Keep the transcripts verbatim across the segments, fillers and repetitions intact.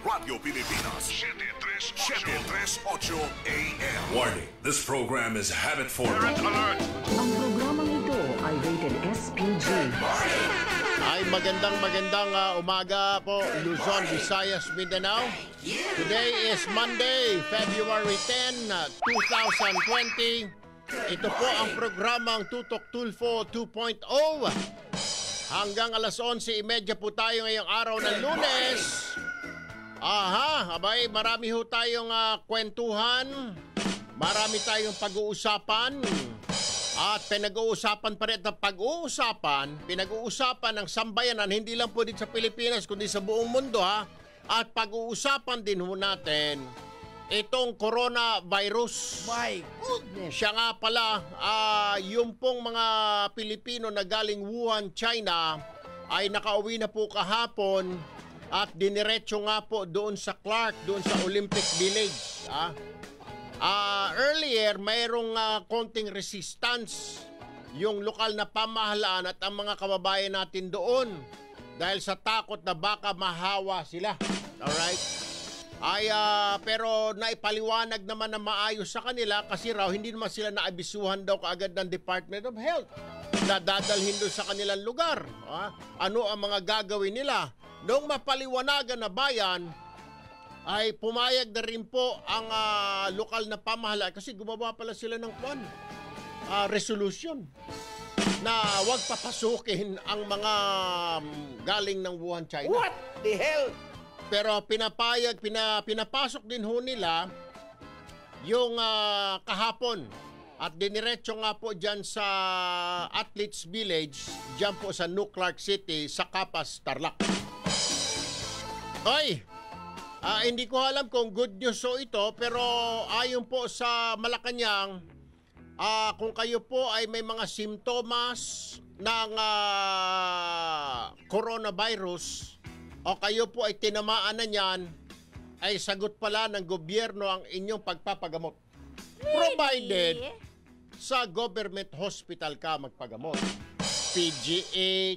Radio Pilipinas, seven thirty-eight A M. Warning, this program is habit forming. Parent alert! Ang programang ito ay rated S P G. Ay magandang magandang uh, umaga po, Luzon, Visayas, Mindanao. Today is Monday, February tenth, twenty twenty. Ito po ang programang Tutok Tulfo two point oh. Hanggang alas eleven thirty po tayo ngayong araw ng Lunes. Aha, abay, marami ho tayong uh, kwentuhan. Marami tayong pag-uusapan. At pinag-uusapan pa rin at pag-uusapan, pinag-uusapan ng sambayanan, hindi lang po din sa Pilipinas, kundi sa buong mundo ha. At pag-uusapan din ho natin itong coronavirus. My goodness. Siya nga pala, uh, yung pong mga Pilipino na galing Wuhan, China, ay nakauwi na po kahapon at diniretso nga po doon sa Clark, doon sa Olympic Village. Ah. Uh, earlier, mayroong uh, konting resistance yung lokal na pamahalaan at ang mga kababayan natin doon dahil sa takot na baka mahawa sila. Alright? Ay, uh, pero naipaliwanag naman na maayos sa kanila kasi raw hindi naman sila naabisuhan daw kaagad ng Department of Health na dadalhin doon sa kanilang lugar. Ah, ano ang mga gagawin nila? Noong mapaliwanagan na bayan, ay pumayag na rin po ang uh, lokal na pamahalaan kasi gumawa pala sila ng kwan, uh, resolution na huwag papasukin ang mga galing ng Wuhan, China. What the hell? Pero pinapayag, pina, pinapasok din ho nila yung uh, kahapon. At diniretso nga po dyan sa Athletes Village, dyan po sa New Clark City, sa Kapas, Tarlac. Oy, uh, hindi ko alam kung good news o ito, pero ayon po sa Malacanang, uh, kung kayo po ay may mga simptomas ng uh, coronavirus, o kayo po ay tinamaan na niyan, ay sagot pala ng gobyerno ang inyong pagpapagamot. Really? Provided sa government hospital ka magpagamot. P G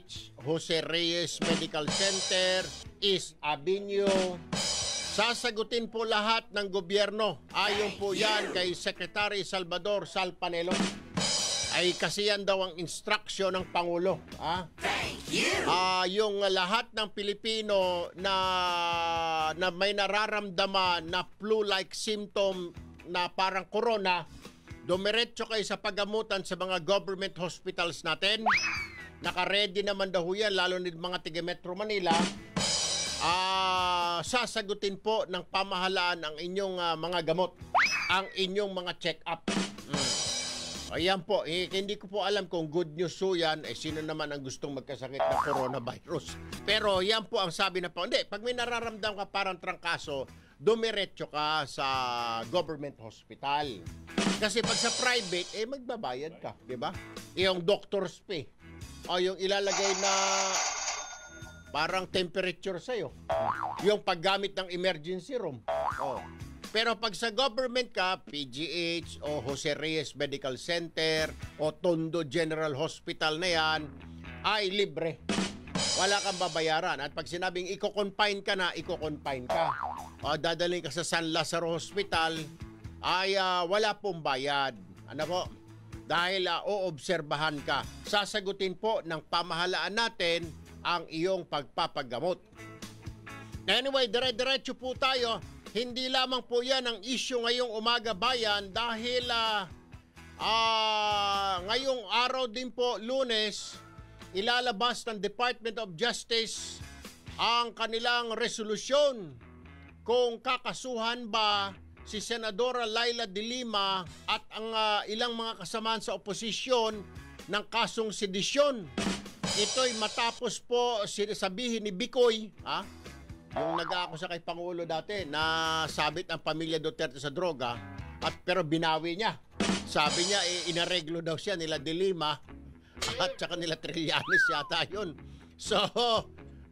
H, Jose Reyes Medical Center, East Avenue. Sasagutin po lahat ng gobyerno. Ayon po yan kay Secretary Salvador Salpanelo. Ay kasi yan daw ang instruction ng Pangulo. Ah? Thank you! Uh, yung lahat ng Pilipino na, na may nararamdaman na flu-like symptom na parang corona, dumiretso kayo sa paggamutan sa mga government hospitals natin. Naka-ready naman daw yan, lalo na mga tiga Metro Manila. Uh, sasagutin po ng pamahalaan ang inyong uh, mga gamot, ang inyong mga check-up. Mm. Ayan po, eh, hindi ko po alam kung good news so yan, eh sino naman ang gustong magkasakit ng coronavirus. Pero yan po ang sabi na po, hindi, pag may nararamdam ka parang trangkaso, dumiretso ka sa government hospital. Kasi pag sa private, eh magbabayad ka, di ba? Yung doctor's pay, o yung ilalagay na parang temperature sa'yo, yung paggamit ng emergency room. Oh. Pero pag sa government ka, P G H o Jose Reyes Medical Center o Tondo General Hospital na yan, ay libre. Wala kang babayaran. At pag sinabing iko-confine ka na, iko-confine ka. O dadalhin ka sa San Lazaro Hospital, ay uh, wala pong bayad. Ano po? Dahil uh, oobserbahan ka. Sasagutin po ng pamahalaan natin ang iyong pagpapagamot. Anyway, dire-diretso po tayo. Hindi lamang po yan ang issue ngayong umaga bayan dahil uh, uh, ngayong araw din po, Lunes, ilalabas ng Department of Justice ang kanilang resolusyon kung kakasuhan ba si Senadora Leila de Lima at ang uh, ilang mga kasamahan sa oposisyon ng kasong sedisyon. Ito'y matapos po sinasabihin ni Bikoy, ha? Yung nag-aakusa kay Pangulo dati na sabit ang pamilya Duterte sa droga at pero binawi niya. Sabi niya eh, inareglo daw siya nila De Lima at saka nila Trillanes yata yun. So,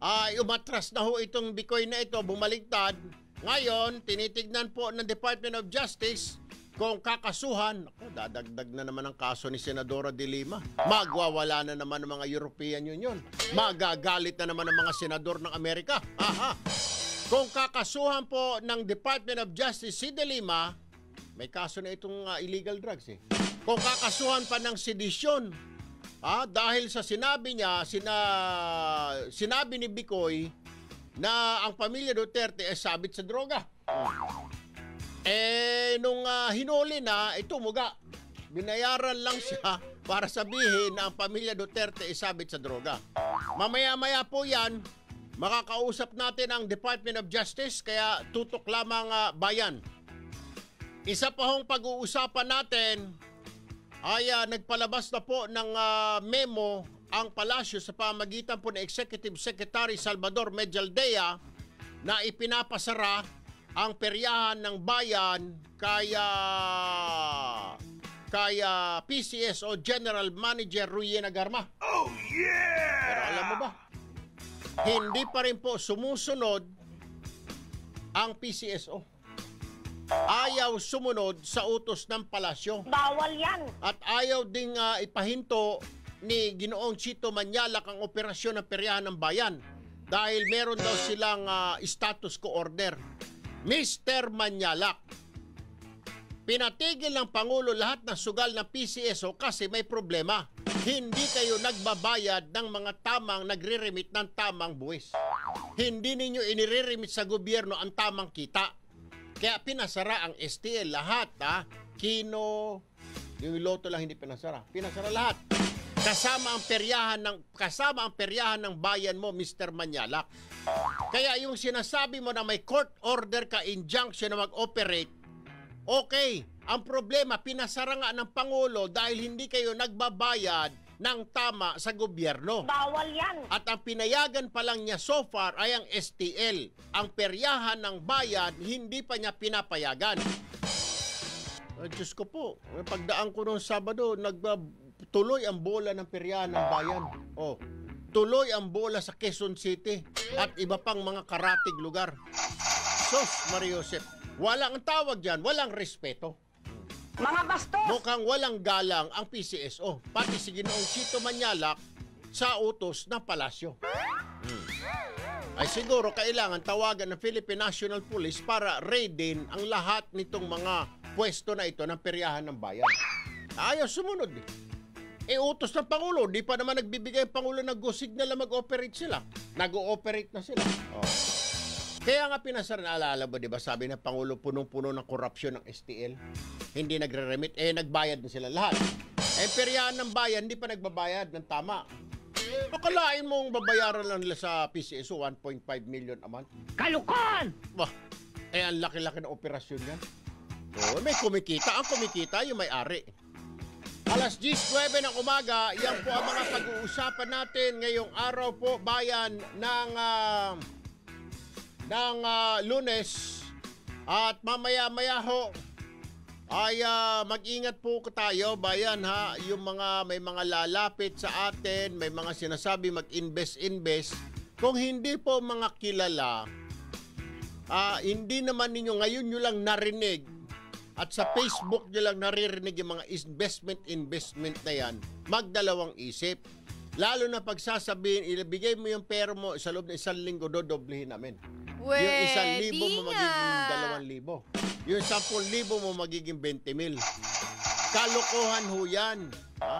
uh, umatras na ho itong Bikoy na ito, bumaligtad. Ngayon, tinitignan po ng Department of Justice kung kakasuhan. Ako, dadagdag na naman ang kaso ni Senadora De Lima. Magwawala na naman ng mga European Union. Magagalit na naman ng mga senador ng Amerika. Aha. Kung kakasuhan po ng Department of Justice si De Lima, may kaso na itong uh, illegal drugs eh. Kung kakasuhan pa ng sedisyon, ah, dahil sa sinabi niya, sina, sinabi ni Bikoy na ang pamilya Duterte ay sabit sa droga. Eh, nung uh, hinuli na, ito muga. Binayaran lang siya para sabihin na ang pamilya Duterte ay sabit sa droga. Mamaya-maya po yan, makakausap natin ang Department of Justice, kaya tutok lamang uh, bayan. Isa pa hong pag-uusapan natin ay uh, nagpalabas na po ng uh, memo ang palasyo sa pamagitan po ng Executive Secretary Salvador Medialdea na ipinapasara ang peryahan ng bayan kaya... kaya P C S O General Manager Royina Garma. Oh, yeah! Pero alam mo ba, hindi pa rin po sumusunod ang P C S O. Ayaw sumunod sa utos ng palasyo. Bawal yan! At ayaw ding uh, ipahinto ni Ginoong Chito Manyalak ang operasyon ng peryahan ng bayan dahil meron daw silang uh, status quo order. Mister Manyalak, pinatigil ng Pangulo lahat ng sugal ng P C S O kasi may problema. Hindi kayo nagbabayad ng mga tamang nagre-remit ng tamang buwis. Hindi ninyo inire-remit sa gobyerno ang tamang kita. Kaya pinasara ang S T L lahat. Ha? Kino, yung loto lang hindi pinasara. Pinasara lahat. Kasama ang peryahan ng, kasama ang peryahan ng bayan mo, Mister Manyalak. Kaya yung sinasabi mo na may court order ka injunction na mag-operate, okay, ang problema, pinasara nga ng Pangulo dahil hindi kayo nagbabayad ng tama sa gobyerno. Bawal yan! At ang pinayagan pa lang niya so far ay ang S T L. Ang peryahan ng bayan, hindi pa niya pinapayagan. Oh, Diyos ko po, pagdaan ko noong Sabado, tuloy ang bola ng peryahan ng bayan. Oh, tuloy ang bola sa Quezon City at iba pang mga karatig lugar. Sos, Mariosep. Walang tawag dyan, walang respeto. Mga bastos! Mukhang walang galang ang P C S O, pati si Ginoong Chito Manyalak sa utos ng palasyo. Hmm. Ay siguro kailangan tawagan ng Philippine National Police para raidin ang lahat nitong mga pwesto na ito ng peryahan ng bayan. Ayaw sumunod eh. E utos ng Pangulo, di pa naman nagbibigay ang Pangulo ng go signal na mag-operate sila. Nag-ooperate na sila. Oh. Kaya nga pinasar na alaala ba, diba sabi ng Pangulo, punong-puno ng korupsyon ng S T L. Hindi nagre-remit, eh nagbayad na sila lahat. Eh peryahan ng bayan, hindi pa nagbabayad ng tama. Akalain mong babayaran lang nila sa P C S O, one point five million a month. Kalukan! Bah, eh ang laki-laki na operasyon yan. Oh, may kumikita, ang kumikita yung may-ari. alas diyes nuwebe ng umaga, yan po ang mga pag-uusapan natin ngayong araw po, bayan ng... Uh, ng uh, Lunes at mamaya-maya ho ay uh, mag-ingat po tayo bayan ha, yung mga may mga lalapit sa atin, may mga sinasabi mag-invest-invest, kung hindi po mga kilala, uh, hindi naman ninyo ngayon nyo lang narinig at sa Facebook nyo lang naririnig yung mga investment-investment na yan, magdalawang isip. Lalo na pagsasabihin, ilabigay mo yung pera mo sa loob ng isang linggo, dodoblihin namin. We, yung isang libo mo magiging dalawang libo. Yung sampung libo mo magiging twenty mil. Kalokohan ho yan. Ha?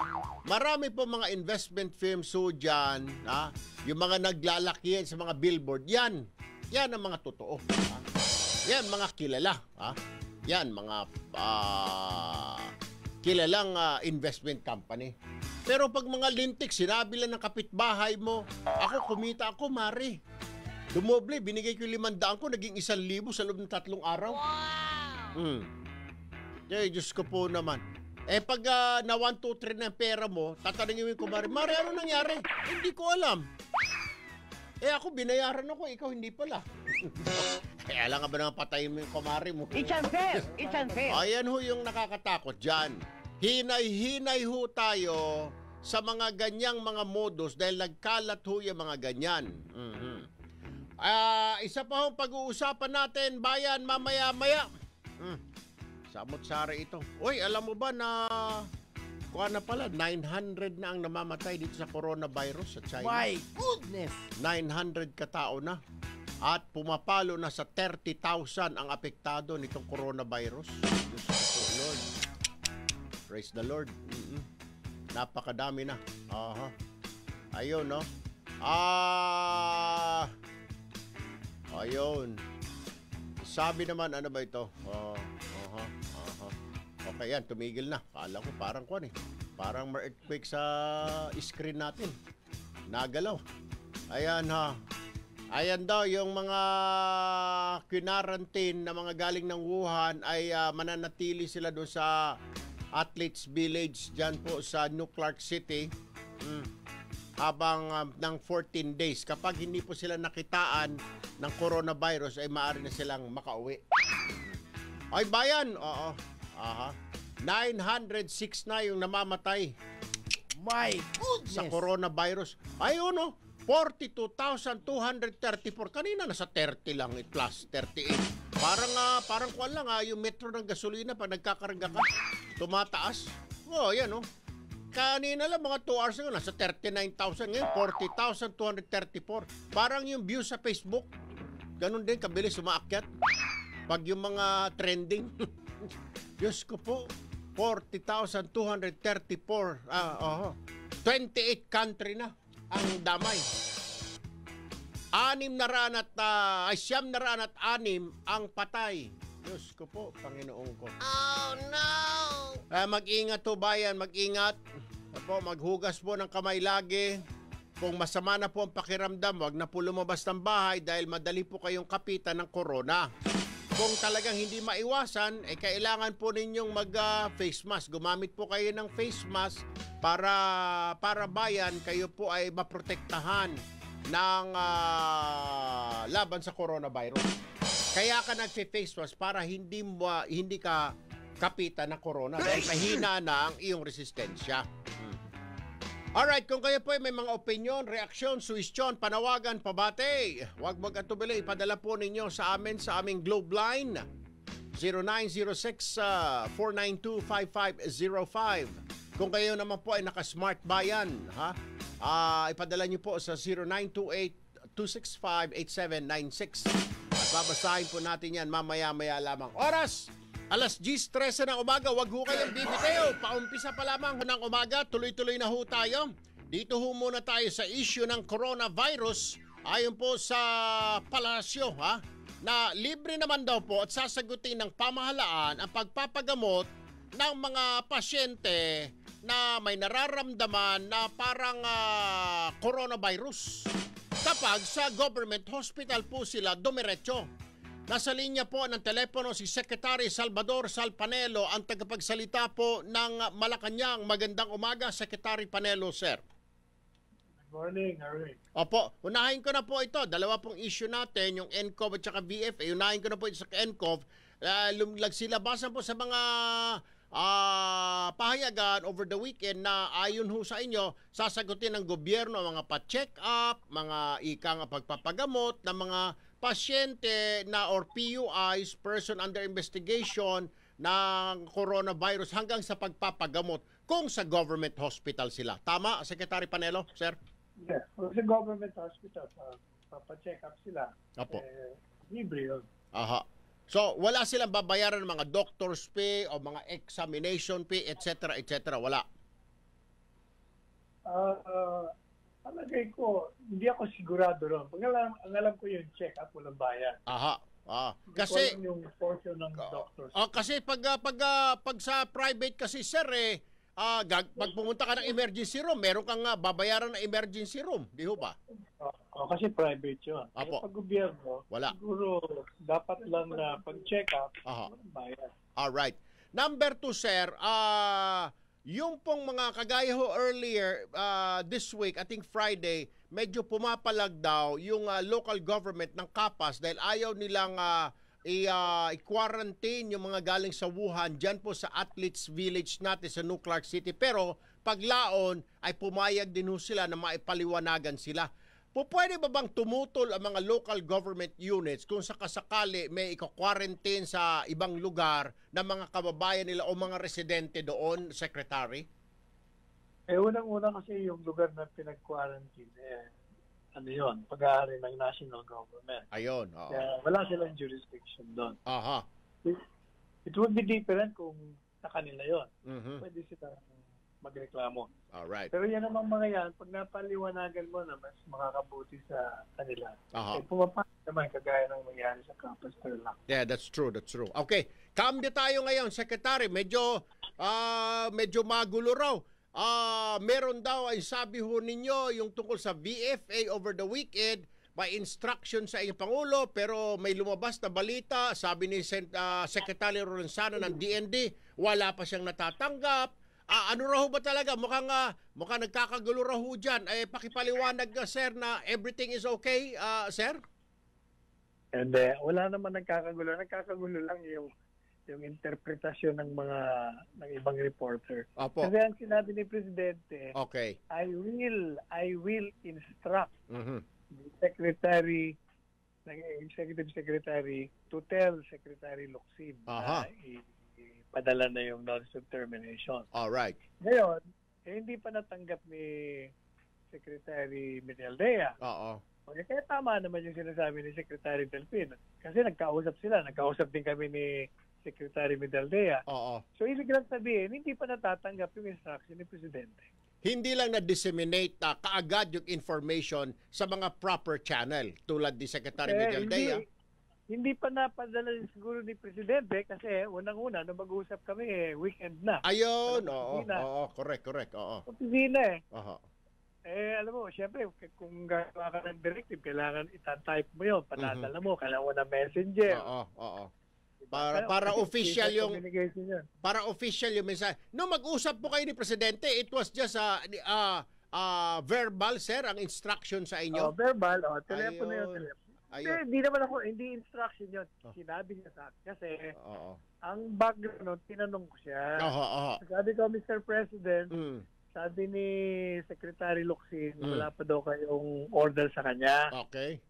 Marami po mga investment firms ho dyan. Ha? Yung mga naglalakihan sa mga billboard. Yan. Yan ang mga totoo. Ha? Yan, mga kilala. Ha? Yan, mga uh, kilalang uh, investment company. Pero pag mga lintik, sinabi lang ng kapitbahay mo, ako kumita ako, Mari. Dumoble, binigay ko yung limandaan ko, naging isang libo sa loob ng tatlong araw. Wow! Hmm. Eh, Diyos ko po naman. Eh, pag uh, na one, two, three na pera mo, tatanungin ko, Mari, Mari, ano nangyari? Hindi ko alam. Eh, ako, binayaran ako, ikaw hindi pala. Eh, alam nga ba naman patayin mo yung kumari mo? It's unfair! It's unfair! Ayan ho yung nakakatakot dyan. Hinay-hinay ho tayo sa mga ganyang mga modus dahil nagkalat ho yung mga ganyan. Mm-hmm. uh, isa pa ho pag-uusapan natin, bayan, mamaya-maya. Mm. Samot-sari ito. Uy, alam mo ba na kuha na pala, nine hundred na ang namamatay dito sa coronavirus sa China? My goodness! nine hundred katao na at pumapalo na sa thirty thousand ang apektado nitong coronavirus. Diyos ko, Lord. Praise the Lord. Mm-mm. Napakadami na. Aha. Ayun, no? Ah! Ayun. Sabi naman, ano ba ito? Aha, aha, aha. Okay, yan. Tumigil na. Kala ko parang kwan eh. Parang ma-earthquake sa screen natin. Nagalaw. Ayan ha. Ayan daw, yung mga quarantine na mga galing ng Wuhan ay uh, mananatili sila doon sa Athletes Village dyan po sa New Clark City mm. habang um, ng fourteen days. Kapag hindi po sila nakitaan ng coronavirus ay maaari na silang makauwi. Ay bayan! Oo. Aha. nine hundred six na yung namamatay. My goodness! Sa coronavirus. Ayun o. No? forty-two thousand two hundred thirty-four. Kanina nasa thirty lang, plus thirty-eight. Parang, uh, parang kuwan lang, uh, yung metro ng gasolina pag nagkakarga ka, tumataas. Oh, yan oh. Kanina lang, mga two hours na, nasa thirty-nine thousand. Ngayon, forty thousand two hundred thirty-four. Parang yung views sa Facebook, ganun din, kabilis umaakyat. Pag yung mga trending, Diyos ko po, forty thousand two hundred thirty-four. Ah, oho. twenty-eight country na ang damay. Anim na raan at uh, siyam na raan at anim ang patay. Diyos ko po, Panginoon ko. Oh no! Uh, mag-ingat po bayan, mag-ingat. Apo, maghugas po ng kamay lagi. Kung masama na po ang pakiramdam, wag na po lumabas ng bahay dahil madali po kayong kapitan ng corona. Kung talagang hindi maiwasan, eh kailangan po ninyong mag-face uh, mask. Gumamit po kayo ng face mask. Para, para bayan, kayo po ay maprotektahan ng uh, laban sa coronavirus. Kaya ka nagfe-face wash para hindi, mo, hindi ka kapitan ng corona dahil mahina na ang iyong resistensya. Hmm. Alright, kung kayo po ay may mga opinion, reaksyon, suwestyon, panawagan, pabate, huwag mag-atubili, ipadala po ninyo sa amin sa aming Globe Line zero nine zero six four nine two five five zero five. Kung kayo naman po ay naka-smart bayan, ha? Uh, ipadala nyo po sa zero nine two eight two six five eight seven nine six. At babasahin po natin yan mamaya-maya lamang. Oras, alas diyes trese ng umaga. Huwag ho kayong bibitayo. Paumpisa pa lamang ng umaga. Tuloy-tuloy na ho tayo. Dito ho muna tayo sa issue ng coronavirus. Ayon po sa palasyo, ha? Na libre naman daw po at sasagutin ng pamahalaan ang pagpapagamot ng mga pasyente na may nararamdaman na parang uh, coronavirus kapag sa government hospital po sila dumiretso. Nasa linya po ng telepono si Secretary Salvador Salpanelo, ang tagapagsalita po ng Malacanang. Magandang umaga, Secretary Panelo, sir. Good morning, Eric. Opo, unahin ko na po ito. Dalawa pong issue natin, yung N C O V at saka V F A. Unahin ko na po ito sa N C O V. Uh, Lagsilabasan po sa mga Uh, pahayagan over the weekend na ayon ho sa inyo, sasagutin ng gobyerno ang mga pa-check up, mga ikang pagpapagamot ng mga pasyente na or P U Is, person under investigation ng coronavirus hanggang sa pagpapagamot kung sa government hospital sila. Tama, Secretary Panelo, sir? Yes, yeah. Sa government hospital, uh, papa-check up sila. Apo. Eh, libre yun. Aha. So, wala silang babayaran ng mga doctor's fee o mga examination fee, et cetera, et cetera. Wala? Uh, uh, palagay ko, hindi ako sigurado ron. Ang alam, ang alam ko yung check-up, walang bayad. Aha. Ah. Kasi yung portion ng uh, doctor's fee. Uh, kasi pag, uh, pag, uh, pag sa private kasi, sir, eh, uh, gag, pag pumunta ka ng emergency room, meron kang uh, babayaran ng emergency room. Di ho ba? Uh, O, kasi private yun. Apo. Pag gobyerno, wala. Siguro dapat lang na pag-check up, bayad. Alright. Number two, sir, uh, yung pong mga kagaya ho earlier uh, this week, I think Friday, medyo pumapalag daw yung uh, local government ng Kapas dahil ayaw nilang uh, i-quarantine uh, yung mga galing sa Wuhan dyan po sa Athletes Village natin sa New Clark City. Pero paglaon ay pumayag din ho sila na maipaliwanagan sila. Po, pwede ba bang tumutol ang mga local government units kung sakasakali may ika-quarantine sa ibang lugar na mga kababayan nila o mga residente doon, Secretary? Eh, unang-una kasi yung lugar na pinag-quarantine, eh, ano yun, pag-aari ng national government. Ayun, oo. Kaya wala silang jurisdiction doon. Aha. It, it would be different kung sa kanila yun. Mm-hmm. Pwede sila magreklamo. Alright. Pero yan ang mga yan, pag napaliwanagan mo na mas makakabuti sa kanila, uh-huh. eh, pumapasok naman kagaya ng mangyari sa Kapas Tarlac. Yeah, that's true, that's true. Okay, kamde tayo ngayon, Secretary. Medyo, uh, medyo magulo raw. Uh, meron daw ay sabi ho ninyo yung tungkol sa V F A over the weekend, may instruction sa inyong Pangulo, pero may lumabas na balita, sabi ni uh, Secretary Ronsano ng D N D, wala pa siyang natatanggap. Ah, ano raw ba talaga? Mukhang, uh, mukhang nagkakagulo raw dyan. Eh, pakipaliwanag ka, sir, na everything is okay, uh, sir? And uh, wala naman nagkakagulo. Nagkakagulo lang yung, yung interpretasyon ng mga ng ibang reporter. Opo. Kasi ang sinabi ni Presidente, okay. I will, I will instruct mm-hmm. the Secretary, ng Executive Secretary to tell Secretary Locsin na padala na yung notice of termination. Alright. Ngayon, eh, hindi pa natanggap ni Secretary Medialdea. Oo. Okay, kaya tama naman yung sinasabi ni Secretary Delfin. Kasi nagkausap sila. Nagkausap din kami ni Secretary Medialdea. Oo. So, ibig lang sabihin, hindi pa natatanggap yung instruction ni Presidente. Hindi lang na-disseminate uh, kaagad yung information sa mga proper channel tulad ni Secretary eh, Medialdea. Hindi, Hindi pa napadala siguro ni Presidente kasi unang-una, nung mag-uusap kami, weekend na. Ayun, oo, oo, correct, correct, oo. Opisina eh. Oo. Eh, alam mo, siyempre, kung gagawa ka ng directive, kailangan itatype mo yun, panadala mo, kailangan na messenger. Oo, oo. Para, para official yung, para official yung mensahe. Nung mag-usap po kayo ni Presidente, it was just a, ah, ah, verbal, sir, ang instruction sa inyo? Oo, verbal, oo, telepono yun, telepono. Ayun. Hindi naman ako, hindi instruction yun. Oh. Sinabi niya sa akin. Kasi, oh, oh. ang background nun, tinanong ko siya. Oh, oh, oh. Sabi ko, Mister President, mm. sabi ni Secretary Locsin, mm. wala pa daw kayong order sa kanya. Okay.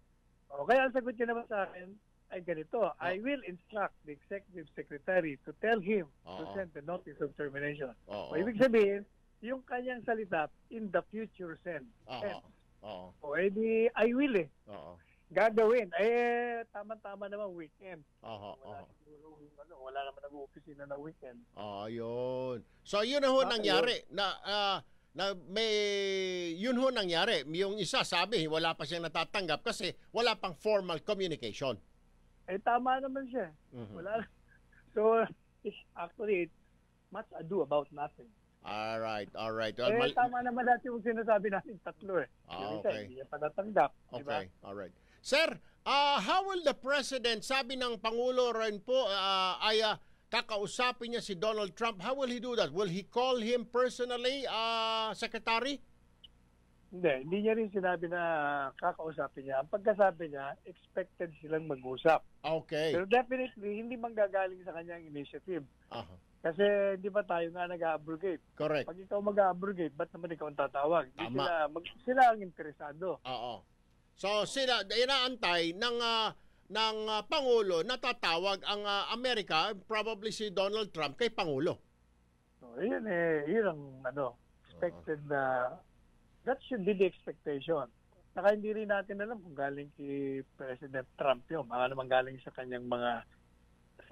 O, kaya ang sagot niya naman sa akin, ay ganito, oh. I will instruct the Executive Secretary to tell him oh, to send the notice of termination. Oh, o, ibig sabihin, yung kanyang salita, in the future send. Oh, and, oh. O, edi, I will eh. Oo. Oh. Gagawin. Eh, tama-tama naman weekend. Aha, wala, aha. Siguro, ano, wala naman nag-opisina na weekend. Ah, yun. So, yun na ho ah, nangyari. Yun. Na, uh, na may, yun ho nangyari. Yung isa sabi, wala pa siyang natatanggap kasi wala pang formal communication. Eh, tama naman siya. Mm-hmm. Wala. So, actually, much ado about nothing. Alright, alright. Well, eh, tama naman natin yung sinasabi natin tatlo eh. Ah, yung okay. Isa, hindi niya pa natanggap. Okay, diba? Alright. Sir, uh, how will the President, sabi ng Pangulo rin po, uh, ay uh, kakausapin niya si Donald Trump. How will he do that? Will he call him personally, uh, Secretary? Hindi, hindi niya rin sinabi na kakausapin niya. Ang pagkasabi niya, expected silang mag-usap. Okay. Pero definitely, hindi manggagaling sa kanyang initiative. Uh-huh. Kasi di ba tayo nga nag-abrogate? Correct. Pag ikaw mag-abrogate, ba't naman ikaw ang tatawag? Tama. Di sila, mag- sila ang interesado. Oo. So sila inaantay ng uh, ng uh, Pangulo na tatawag ang uh, Amerika, probably si Donald Trump kay Pangulo. So yun eh, yun ang ano, expected na uh, that should be the expectation. Saka hindi rin natin alam kung galing kay President Trump yun. Baka naman galing sa kanyang mga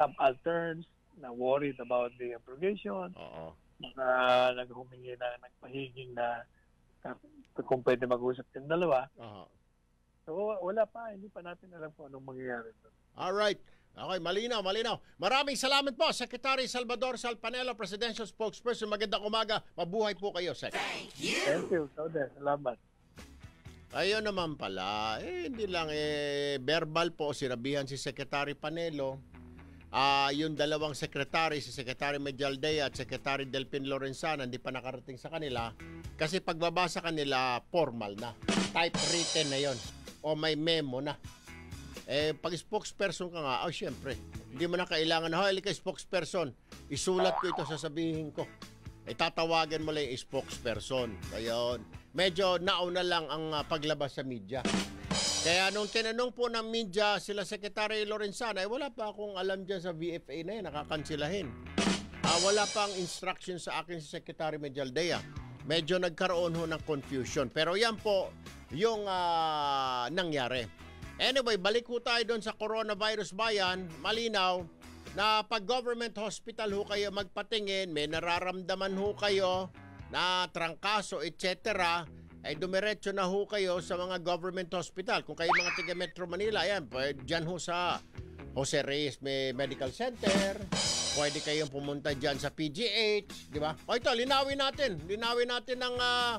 subalterns na worried about the abrogation, uh-oh. Mga naghumingi na, nagpahiging na kung pwede mag-usap yung dalawa. Uh-huh. So, wala pa. Hindi pa natin alam kung anong mangyayari. Alright. Okay, malinaw, malinaw. Maraming salamat po, Secretary Salvador Salpanelo, Presidential Spokesperson. Magandang umaga. Mabuhay po kayo, Sec. Thank you. Thank you. Salamat. Ayun naman pala. Eh, hindi lang eh, verbal po. Sinabihan si Secretary Panelo. Ah, uh, yung dalawang secretary, si Secretary Medialdea at Secretary Delfin Lorenzana, hindi pa nakarating sa kanila. Kasi pagbabasa kanila, formal na. Typewritten na yon. O may memo na. Eh, pag spokesperson ka nga, oh, syempre, hindi mo na kailangan, oh, halika spokesperson, isulat ko ito, sasabihin ko. Eh, tatawagan mo lang yung spokesperson. Ayun. Medyo nauna lang ang uh, paglabas sa media. Kaya nung tinanong po ng media sila Secretary Lorenzana, eh, wala pa akong alam dyan sa V F A na yun, nakakanselahin. Uh, wala pang instruction sa akin si Secretary Medialdea. medyo nagkaroon ho ng confusion. Pero yan po yung uh, nangyari. Anyway, balik ho tayo doon sa coronavirus bayan. Malinaw na pag government hospital ho kayo magpatingin, may nararamdaman ho kayo na trangkaso, et cetera, ay dumiretso na ho kayo sa mga government hospital. Kung kayo mga tiga Metro Manila, ayan, dyan ho sa Jose Reyes Medical Center. Pwede kayong pumunta dyan sa P G H, di ba? O ito, linawin natin. Linawin natin ng uh,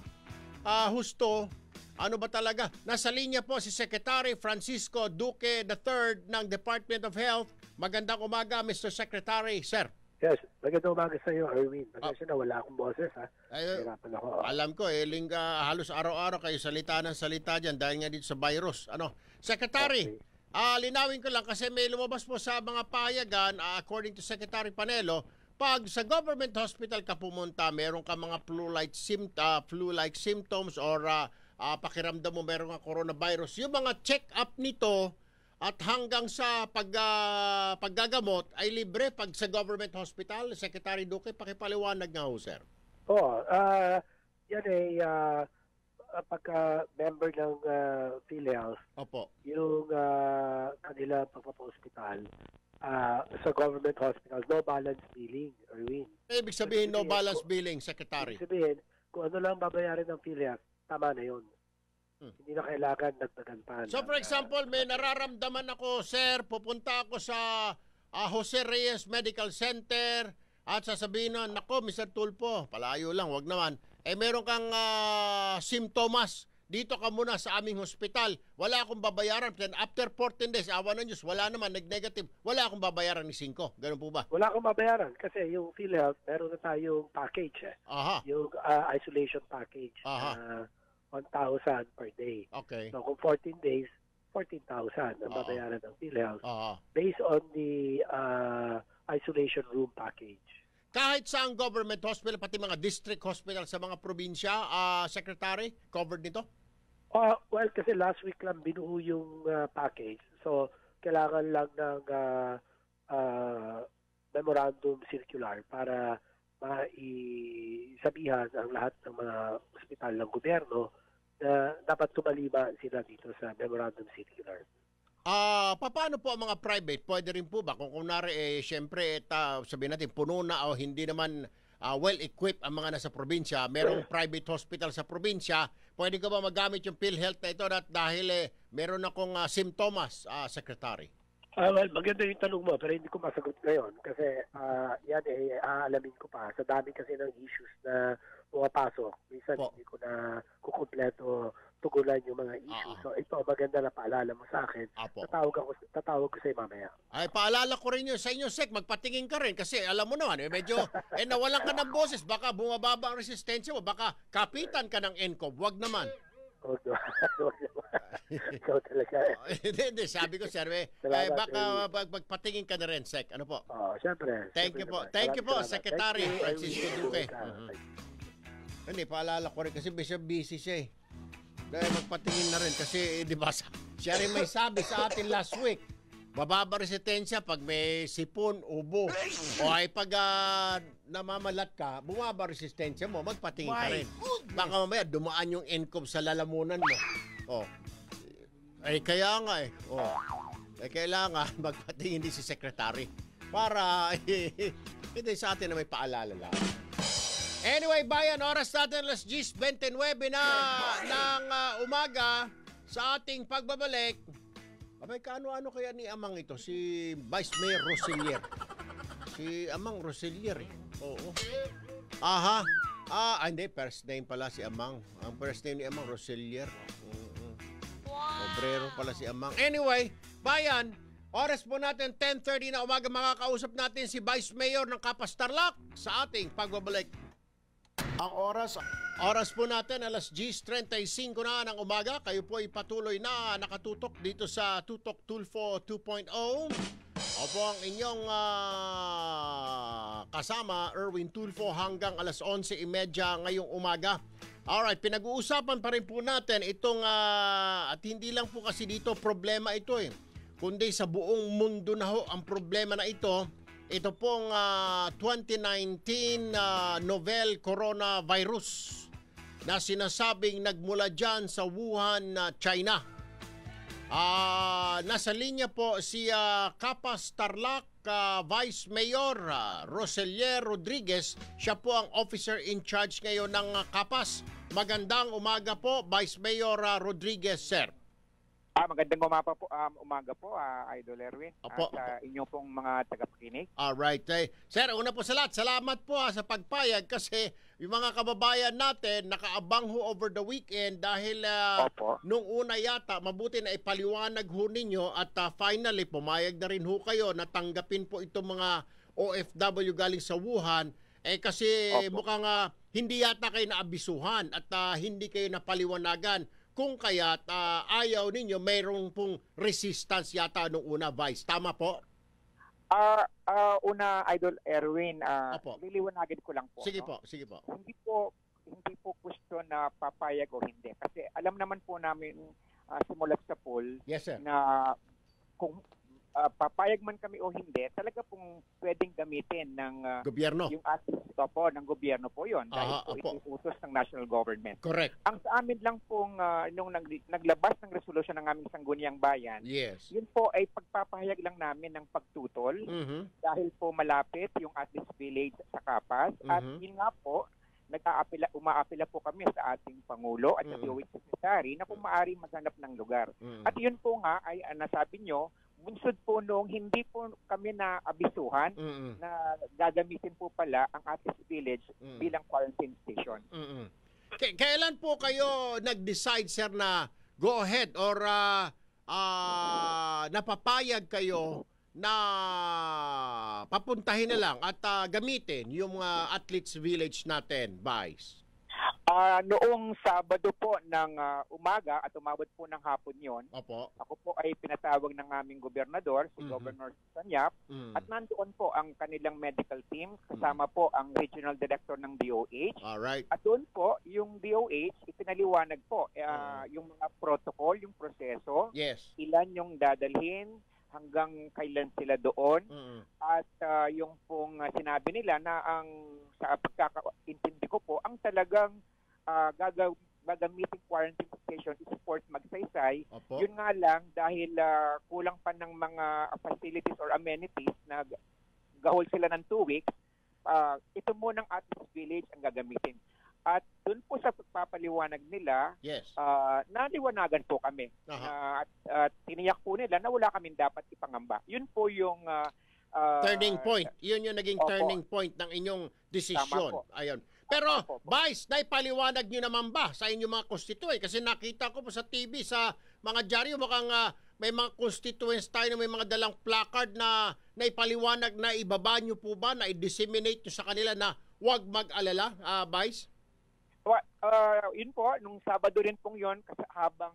uh, husto. Ano ba talaga? Nasa linya po si Secretary Francisco Duque the third ng Department of Health. Magandang umaga, Mister Secretary, sir. Yes, magandang umaga sa iyo, Erwin. Magandang na wala akong boses, ha? Ay, ako. Alam ko, eh, lingga, halos araw-araw kayo salita ng salita dyan dahil nga dito sa virus. Ano? Secretary, okay. uh, linawin ko lang kasi may lumabas po sa mga pahayagan, uh, according to Secretary Panelo, pag sa government hospital ka pumunta, meron ka mga flu-like symptoms, uh, flu-like symptoms or uh, uh, pakiramdam mo meron ka coronavirus, yung mga check-up nito, at hanggang sa pag, uh, paggagamot ay libre pag sa government hospital. Secretary Duque, pakipaliwanag nga ho, sir. Oo. Oh, uh, yan ay uh, pagka-member ng uh, PhilHealth. Opo. Yung uh, kanila pagpapa-hospital uh, sa government hospital, no balance billing, Erwin. Ibig sabihin, no balance kung, billing, Secretary. Ibig sabihin, kung ano lang babayarin ng PhilHealth, tama na yun. Hmm. Hindi na kailangan nagtagan pa. So for example, may nararamdaman ako, sir, pupunta ako sa uh, Jose Reyes Medical Center at sasabihin nun, nako, Mister Tulfo, palayo lang, wag naman. Eh meron kang uh, symptomas, dito ka muna sa aming hospital. Wala akong babayaran. Then after fourteen days, awa ng Diyos, wala naman, nag-negative. Wala akong babayaran ni five. Ganun po ba? Wala akong babayaran kasi yung PhilHealth, meron na tayong package. Eh. Aha. Yung uh, isolation package. Aha. Uh, one thousand per day. Okay. So kung fourteen days, fourteen thousand ang babayaran ng PhilHealth based on the uh, isolation room package. Kahit sa ang government hospital, pati mga district hospital sa mga probinsya, uh, Secretary, covered nito? Uh, well, kasi last week lang binuo yung uh, package. So, kailangan lang ng uh, uh, memorandum circular para maisabihan ang lahat ng mga ospital ng gobyerno na dapat tumalima sila dito sa memorandum circular. Ah, uh, paano po ang mga private? Pwede rin po ba? Kung kunwari, eh, siyempre, ta, sabihin natin, puno na o hindi naman uh, well-equipped ang mga nasa probinsya, merong private hospital sa probinsya, pwede ko ba magamit yung PhilHealth na ito at dahil eh, meron akong uh, symptoms, uh, Secretary? Uh, well, maganda yung tanong mo, pero hindi ko masagot ngayon kasi uh, yan eh, aalamin ko pa. Sa dami kasi ng issues na pumapasok, minsan po hindi ko na kukumpleto tugulan yung mga issues. Uh -huh. So ito, maganda na paalala mo sa akin. Uh -huh. Tatawag ako, tatawag ko sa'yo mamaya. Ay, paalala ko rin yun sa inyo, Sec. Magpatingin ka rin kasi alam mo naman, eh, medyo eh, nawalan ka ng boses. Baka bumababa ang resistensya mo, baka kapitan ka ng N C O V. Wag naman. Huwag naman. Ikaw talaga. Hindi, hindi. Sabi ko, sir, eh, salamat, baka magpatingin ka na rin, Sec. Ano po? Oo, oh, siyempre. Thank you po. Thank you po, Secretary Francisco Duque. Hindi, paalala ko rin kasi busy siya eh. Dahil magpatingin na rin kasi, eh, di ba, siya rin may sabi sa atin last week, bababa resistensya pag may sipon, ubo. O ay pag uh, namamalat ka, bumaba resistensya mo, magpatingin ka rin. Baka mamaya dumaan yung N C O V sa lalamunan mo. Oh. Ay kaya nga eh. Oh. Ay kailangan magpatingin din si Secretary para hindi sa atin na may paalala lang. Anyway, bayan, oras natin alas ten twenty-nine na ng uh, umaga sa ating pagbabalik. Abay, kaano-ano kaya ni Amang ito? Si Vice Mayor Roseller. Si Amang Roseller eh. Oo. Aha. Ah, hindi. First name pala si Amang. Ang first name ni Amang, Roseller. Obrero pala si Amang. Anyway, bayan, oras po natin ten thirty na umaga. Makakausap natin si Vice Mayor ng Kapas, Tarlac sa ating pagbabalik. Ang oras... Oras po natin, alas ten thirty-five na ng umaga. Kayo po ay patuloy na nakatutok dito sa Tutok Tulfo two point oh. Opo ang inyong uh, kasama, Erwin Tulfo, hanggang alas eleven thirty ngayong umaga. Alright, pinag-uusapan pa rin po natin itong, uh, at hindi lang po kasi dito problema ito eh, kundi sa buong mundo na ho ang problema na ito. Ito pong uh, twenty nineteen uh, novel coronavirus na sinasabing nagmula dyan sa Wuhan, China. Uh, nasa linya po si uh, Kapas Tarlac uh, Vice Mayor uh, Roseller Rodriguez. Siya po ang officer in charge ngayon ng uh, Kapas. Magandang umaga po, Vice Mayor uh, Rodriguez, sir. Ah, magandang umapa po, um, umaga po, uh, Idol Erwin, Apo, at uh, inyo pong mga tagapakinig. Alright. Eh, sir, una po sa lahat, salamat po ha, sa pagpayag kasi yung mga kababayan natin nakaabang ho over the weekend dahil uh, nung una yata, mabuti na ipaliwanag ho ninyo at uh, finally pumayag na rin ho kayo na tanggapin po itong mga O F W galing sa Wuhan. Eh kasi Opo. mukhang uh, hindi yata kayo naabisuhan at uh, hindi kayo napaliwanagan. Kung kaya't uh, ayaw ninyo, mayroong pong resistance yata nung una, Vice. Tama po? Uh, uh, una, Idol Erwin, uh, liliwanagin ko lang po. Sige no? po, sige po. Hindi po, hindi po question na papayag o hindi. Kasi alam naman po namin uh, simulat sa poll yes, na kung uh, papayag man kami o hindi, talaga pong pwedeng gamitin ng uh, gobyerno. Yung po ng gobyerno po yon dahil Aha, po iniutos ng national government. Correct. Ang sa amin lang pong uh, nung nag naglabas ng resolusyon ng aming sangguniang bayan, yes. yun po ay pagpapahayag lang namin ng pagtutol mm-hmm. dahil po malapit yung Athletes Village sa Kapas mm-hmm. at yun nga po nag-aapela, umaapela po kami sa ating Pangulo at mm-hmm. sa D O H Secretary na kung maaaring maghanap ng lugar. Mm-hmm. At yun po nga ay uh, nasabi nyo, bunsod po noong hindi po kami na abisuhan mm -mm. na gagamitin po pala ang Athletes Village mm -mm. bilang quarantine station. Mm -mm. Kailan po kayo nag-decide, sir, na go ahead or uh, uh, napapayag kayo na papuntahin na lang at uh, gamitin yung uh, Athletes Village natin, Vice? Uh, noong Sabado po ng uh, umaga at umabot po ng hapon yon, ako po ay pinatawag ng aming gobernador, si mm -hmm. Governor Sanyap, mm -hmm. at nandoon po ang kanilang medical team, kasama mm -hmm. po ang Regional Director ng D O H. Alright. At doon po, yung D O H, ipinaliwanag po uh, mm -hmm. yung mga protocol, yung proseso, yes. ilan yung dadalhin, hanggang kailan sila doon, mm -hmm. at uh, yung pong uh, sinabi nila na ang sa pagkakaintindi ko po, ang talagang Uh, gagamitin quarantine station is sports magsaysay. Opo. Yun nga lang dahil uh, kulang pa ng mga facilities or amenities na gahol sila ng two weeks, uh, ito munang Athletes Village ang gagamitin. At doon po sa pagpapaliwanag nila, yes. uh, naliwanagan po kami. Uh -huh. uh, at uh, tiniyak po nila na wala kaming dapat ipangamba. Yun po yung uh, uh, turning point. Yun yung naging Opo. turning point ng inyong desisyon. Ayun. Pero, Vice, naipaliwanag nyo naman ba sa inyong mga constituents? Kasi nakita ko po sa T V, sa mga dyaryo, mukhang uh, may mga constituents tayo na may mga dalang placard na naipaliwanag na ibaba nyo po ba, na i-disseminate nyo sa kanila na huwag mag-alala, uh, Vice? Well, uh, yun po, nung Sabado rin pong yun, kasi habang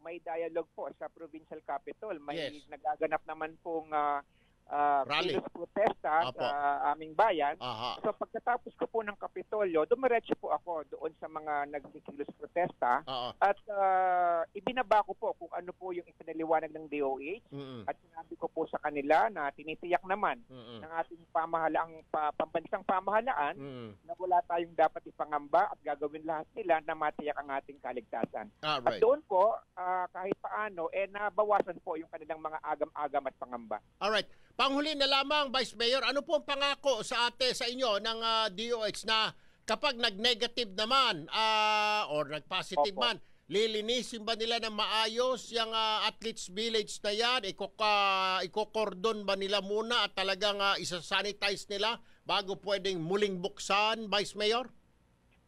may dialogue po sa provincial capital, may yes. nagaganap naman pong Uh, Uh, rally protesta Apo. sa aming bayan. Aha. So pagkatapos ko po ng Kapitolyo, dumiretso po ako doon sa mga nagkikilos protesta Aha. at uh, ibinaba ko po kung ano po yung ipinaliwanag ng D O H mm-hmm. at sinabi ko po sa kanila na tinitiyak naman mm-hmm. ng ating pamahalaang pa, pambansang pamahalaan mm-hmm. na wala tayong dapat ipangamba at gagawin lahat nila na matiyak ang ating kaligtasan. Alright. At doon po uh, kahit paano eh nabawasan po yung kanilang mga agam-agam at pangamba. Alright. Panghuli na lamang, Vice Mayor, ano po ang pangako sa ate, sa inyo, ng uh, D O H na kapag nag-negative naman uh, or nag-positive man, lilinisin ba nila ng maayos yung uh, Athletes Village na yan? Ikokordon ba nila muna at talagang uh, isasanitize nila bago pwedeng muling buksan, Vice Mayor?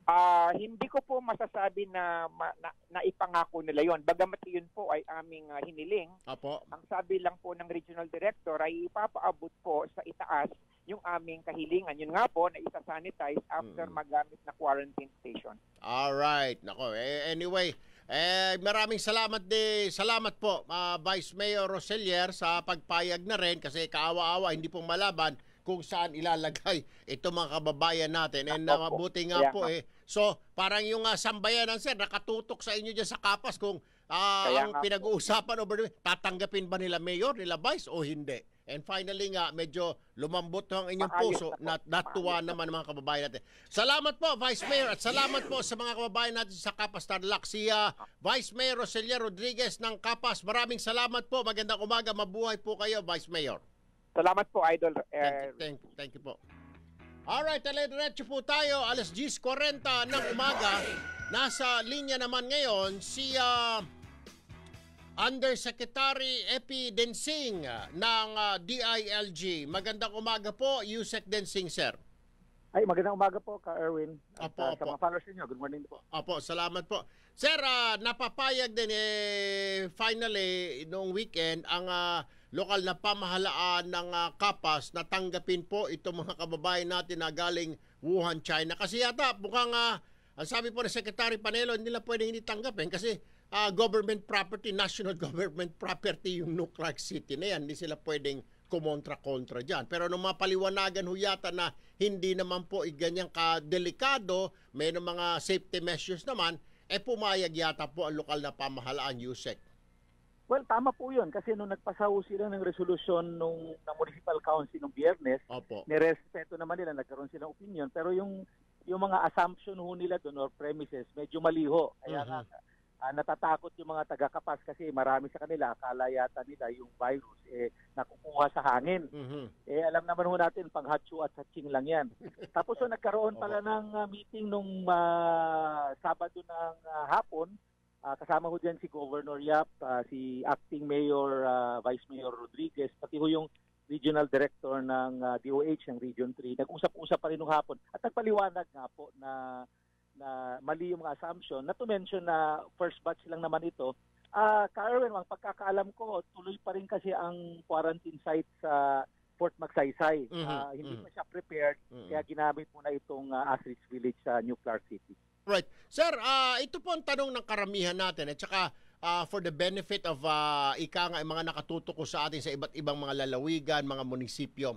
Uh, hindi ko po masasabi na, ma, na, na ipangako nila yon. Bagamat yun po ay aming uh, hiniling. Apo. Ang sabi lang po ng Regional Director ay ipapaabot po sa itaas yung aming kahilingan. Yun nga po na isasanitize after mm. magamit na quarantine station. Alright. Nako. Eh, anyway, eh, maraming salamat di, salamat po uh, Vice Mayor Roseller sa pagpayag na rin kasi kaawa-awa hindi pong malaban kung saan ilalagay itong mga kababayan natin. And uh, mabuti nga yeah. po eh. So, parang yung uh, sambayanan, sir, nakatutok sa inyo dyan sa Kapas kung uh, ang pinag-uusapan over, tatanggapin ba nila Mayor, nila Vice o hindi? And finally nga, medyo lumambot ang inyong puso na natuwa naman mga kababayan natin. Salamat po, Vice Mayor, at salamat po sa mga kababayan natin sa Kapas, Tarlac. Si uh, Vice Mayor Roseller Rodriguez ng Kapas, maraming salamat po. Magandang umaga. Mabuhay po kayo, Vice Mayor. Salamat po, Idol. Uh, thank you, thank you, thank you po. Alright, diretso po tayo. Alas diyes kuwarenta ng umaga. Nasa linya naman ngayon si uh, Undersecretary Epi Densing ng uh, D I L G. Magandang umaga po, Yusek Densing, sir. Ay, magandang umaga po, Ka Erwin. At apo, uh, sa mga followers niyo, good morning po. Apo, salamat po. Sir, uh, napapayag din eh, finally, noong weekend, ang Uh, lokal na pamahalaan ng uh, Kapas na tanggapin po itong mga kababayan natin na galing Wuhan, China. Kasi yata, mukhang, uh, ang sabi po ni Secretary Panelo, hindi nila pwedeng hindi tanggapin kasi uh, government property, national government property yung New Clark City na yan. Hindi sila pwedeng kumontra-kontra dyan. Pero nung mapaliwanagan ho yata na hindi naman po iganyang kadelikado, may mga safety measures naman, eh pumayag yata po ang lokal na pamahalaan, Yusek. Well, tama po yun kasi nung nagpasaw sila ng resolusyon nung ng Municipal Council nung Biyernes, nirespeto naman nila, nagkaroon silang opinion. Pero yung yung mga assumption ho nila doon or premises, medyo maliho. Kaya uh-huh. uh, natatakot yung mga taga-Kapas kasi marami sa kanila, akala yata nila yung virus eh, nakukuha sa hangin. Uh-huh. Eh, alam naman ho natin, pang hatsu at hatching lang yan. Tapos so, nagkaroon pala uh-huh. ng uh, meeting nung uh, Sabado ng uh, hapon. Uh, kasama ko dyan si Governor Yap, uh, si Acting Mayor, uh, Vice Mayor Rodriguez, pati ko yung Regional Director ng uh, D O H ng Region three. Nag-usap-usap pa rin nung hapon. At nagpaliwanag nga po na, na mali yung mga assumption. Not to mention na first batch lang naman ito. Uh, Ka-Erwin, ang pagkakaalam ko, tuloy pa rin kasi ang quarantine site sa uh, Fort Magsaysay. Mm-hmm. uh, hindi mm-hmm. pa siya prepared, mm-hmm. kaya ginamit muna itong uh, Athletes Village sa New Clark City. Right. Sir, uh, ito po ang tanong ng karamihan natin. At saka, uh, for the benefit of uh, ika nga, mga nakatutok ko sa atin sa iba't ibang mga lalawigan, mga munisipyo,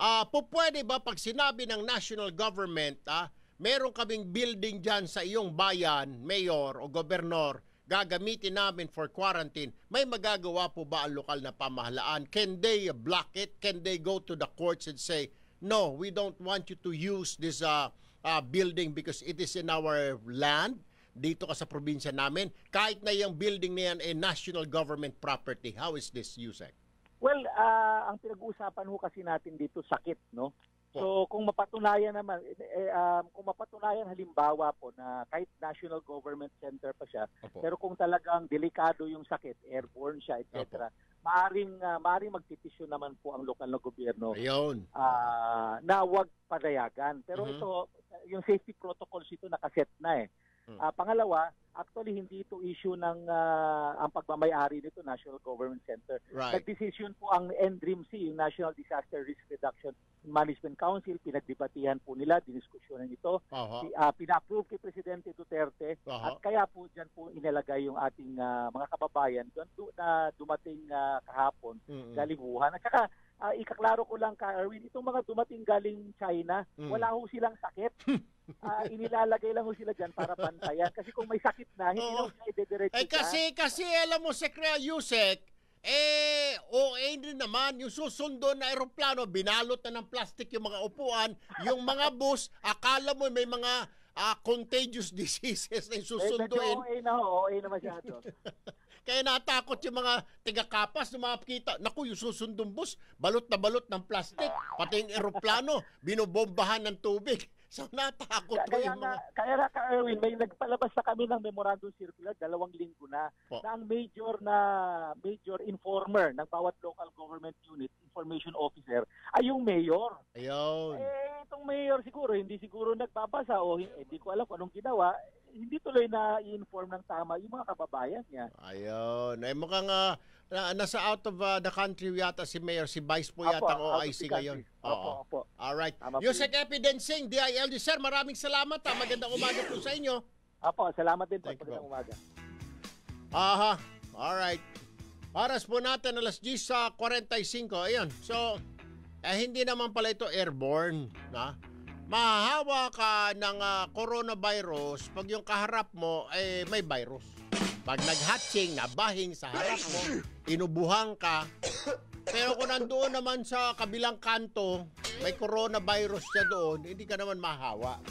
uh, po pwede ba pag sinabi ng national government, uh, meron kaming building dyan sa iyong bayan, mayor o gobernador, gagamitin namin for quarantine, may magagawa po ba ang lokal na pamahalaan? Can they block it? Can they go to the courts and say, no, we don't want you to use this uh, Uh, building because it is in our land, dito ka sa probinsya namin, kahit na yung building na yan ay national government property. How is this, Yusek? Well, uh, ang pinag-uusapan ho kasi natin dito, sakit, no? So, kung mapatunayan naman, eh, um, kung mapatunayan halimbawa po na kahit national government center pa siya, Opo. Pero kung talagang delikado yung sakit, airborne siya, et cetera, maaring, uh, maaring magtitisyon naman po ang lokal na gobyerno uh, na huwag padayagan. Pero mm-hmm. ito, yung safety protocols ito nakaset na eh. Hmm. Uh, pangalawa, actually hindi ito issue ng uh, ang pagmamay-ari nito National Government Center. Right. Nag-decision po ang N D R I M C, yung National Disaster Risk Reduction Management Council, pinagdebatihan po nila, diniskusyonan ito. Uh-huh. Uh, pina-approve kay Presidente Duterte uh-huh. at kaya po dyan po inilagay yung ating uh, mga kababayan doon na dumating uh, kahapon mm-hmm. galing Wuhan. At saka, Uh, ikaklaro ko lang, Ka-Erwin, itong mga dumating galing China, mm. wala ho silang sakit. uh, inilalagay lang ho sila dyan para pantayan. Kasi kung may sakit na, hindi oh. lang sila idediretso eh, kasi, kasi alam mo, Secretary Yusek, eh, O A rin naman, yung susundo na aeroplano, binalot na ng plastic yung mga upuan, yung mga bus, akala mo may mga uh, contagious diseases na susunduin. Eh, O A na ho, O A na masyado. Kaya natakot yung mga tiga-Kapas na makakita, naku, yung susundong bus, balot na balot ng plastic, pati yung aeroplano, binobombahan ng tubig. So natakot ko yung mga... Na, kaya na, Ka-Erwin, may nagpalabas na kami ng memorandum circular dalawang linggo na po. Na ang major na major informer ng bawat local government unit, information officer, ay yung mayor. Ayun. Eh, itong mayor siguro, hindi siguro nagbabasa o hindi eh, ko alam kung anong ginawa. Hindi tuloy na i-inform ng tama yung mga kababayan niya. Ayun. Ay, mukhang uh, na, nasa out of uh, the country yata si Mayor, si Vice po yata ang O I C ngayon. Opo, opo. Alright. Yusek Epi Densing, D I L G. Sir, maraming salamat. Ha. Magandang umaga po sa inyo. Opo, salamat din po. Magandang umaga. Aha. Alright. Oras po natin, alas diyes kuwarenta y singko. Ayun. So, eh, hindi naman pala ito airborne. Ha? Mahahawa ka ng uh, coronavirus pag yung kaharap mo eh, may virus. Pag nag-hatching, nabahing sa harap mo, inubuhang ka, Pero kung nandoon naman sa kabilang kanto, may coronavirus siya doon, hindi ka naman mahawa.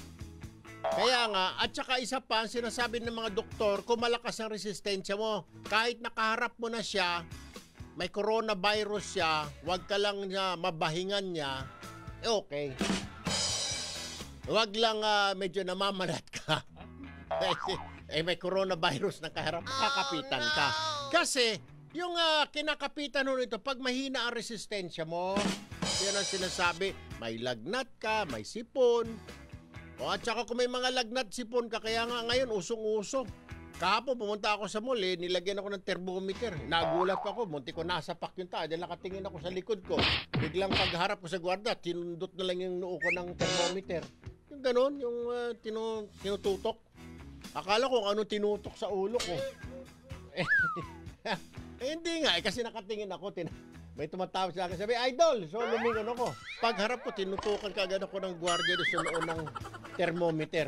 Kaya nga, at saka isa pa, sinasabi ng mga doktor, kung malakas ang resistensya mo, kahit nakaharap mo na siya, may coronavirus siya, huwag ka lang niya, mabahingan niya, eh okay. Huwag lang uh, medyo namamalat ka. Eh may coronavirus na kaharap, kakapitan oh, no. ka. Kasi yung uh, kinakapitan nun ito, pag mahina ang resistensya mo, yun ang sinasabi, may lagnat ka, may sipon. O at saka kung may mga lagnat, sipon ka. Kaya nga ngayon, usong-usong. Kahapon, pumunta ako sa mall, eh, nilagyan ako ng thermometer. Nagulat ako, munti ko nasapak yung tayo. Dahil nakatingin ako sa likod ko. Biglang pagharap ko sa guarda, tinundot na lang yung noo ko ng thermometer. Yung ganun, yung uh, tinu tinututok. Akala ko ano tinutok sa ulo ko. Eh, hindi nga, eh, kasi nakatingin ako, tin may tumatawag sa akin, sabi, idol! So, lumingon ako. Pagharap ko, tinutukan kaagad ako ng guardia sa noo ng thermometer.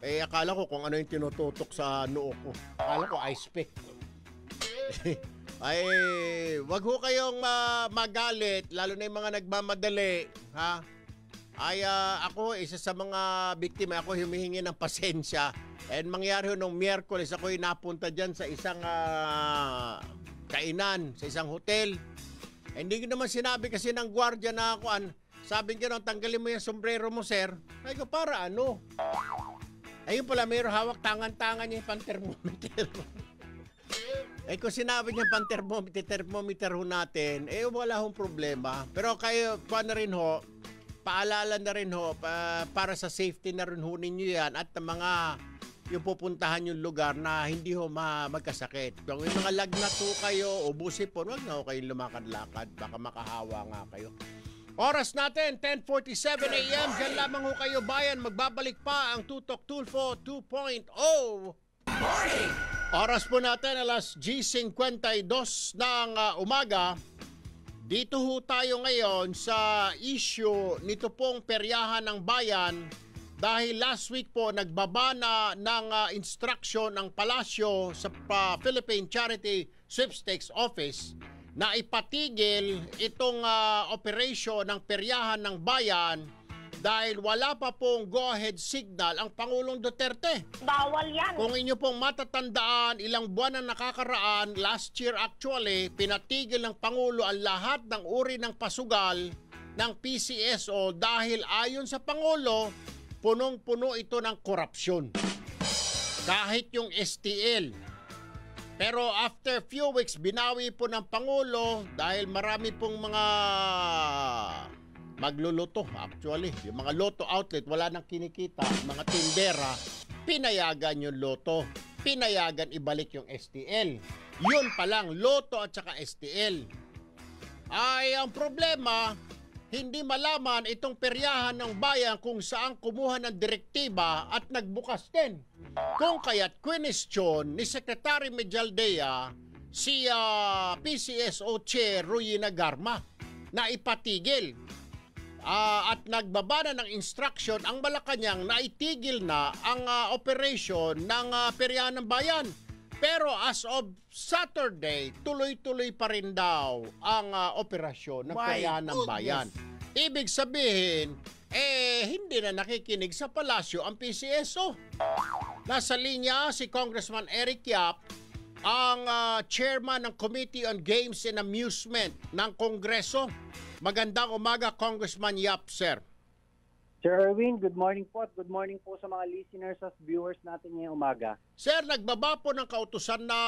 Eh, akala ko kung ano yung tinututok sa noo ko. Akala ko, ice pick. Ay, wag ho kayong uh, magalit, lalo na yung mga nagmamadali. Ha? Ay, uh, ako, isa sa mga biktima, ako humihingi ng pasensya. And mangyari ho, nung Miyerkules, ako napunta dyan sa isang uh, kainan, sa isang hotel. Hindi ko naman sinabi kasi ng guardia na ako, an, sabi ko, tanggalin mo yung sombrero mo, sir. Ay ko, para ano? Ayun pala, mayroon hawak tangan-tangan niya yung pan-thermometer. Ay ko, sinabi niya pan-thermometer, thermometer ho natin, eh wala hong problema. Pero kayo, pa na rin ho, paalala na rin ho, pa, para sa safety na rin ho ninyo yan at mga yung pupuntahan yung lugar na hindi ho magkasakit. Kung yung mga lagnat ho kayo o busipon, huwag na ho kayong lumakad-lakad. Baka makahawa nga kayo. Oras natin, ten forty-seven a m Diyan lamang ho kayo, bayan. Magbabalik pa ang Tutok Tulfo two point oh. Oras po natin, alas G fifty-two ng uh, umaga. Dito ho tayo ngayon sa issue nito pong peryahan ng bayan. Dahil last week po, nagbaba na ng uh, instruction ng Palasyo sa uh, Philippine Charity Sweepstakes Office na ipatigil itong uh, operasyon ng peryahan ng bayan dahil wala pa pong go-ahead signal ang Pangulong Duterte. Bawal yan. Kung inyo pong matatandaan, ilang buwan na nakakaraan, last year actually, pinatigil ng Pangulo ang lahat ng uri ng pasugal ng P C S O dahil ayon sa Pangulo, punong-puno ito ng korupsyon. Kahit yung S T L. Pero after few weeks, binawi po ng Pangulo dahil marami pong mga magluluto. Actually, yung mga loto outlet, wala nang kinikita. Mga tindera, pinayagan yung loto. Pinayagan ibalik yung S T L. Yun palang, loto at saka S T L. Ay, ang problema, hindi malaman itong peryahan ng bayan kung saan kumuha ng direktiba at nagbukas din. Kung kaya't question ni Secretary Medialdea si uh, P C S O Chair Royina Garma na ipatigil uh, at nagbabana ng instruction ang Malacanang na itigil na ang uh, operation ng uh, peryahan ng bayan. Pero as of Saturday, tuloy-tuloy pa rin daw ang uh, operasyon ng peryahan ng bayan. Ibig sabihin, eh, hindi na nakikinig sa palasyo ang P C S O. Nasa linya si Congressman Eric Yap, ang uh, chairman ng Committee on Games and Amusement ng Kongreso. Magandang umaga, Congressman Yap, sir. Sir Erwin, good morning po at good morning po sa mga listeners at viewers natin ngayong umaga. Sir, nagbaba po ng kautusan na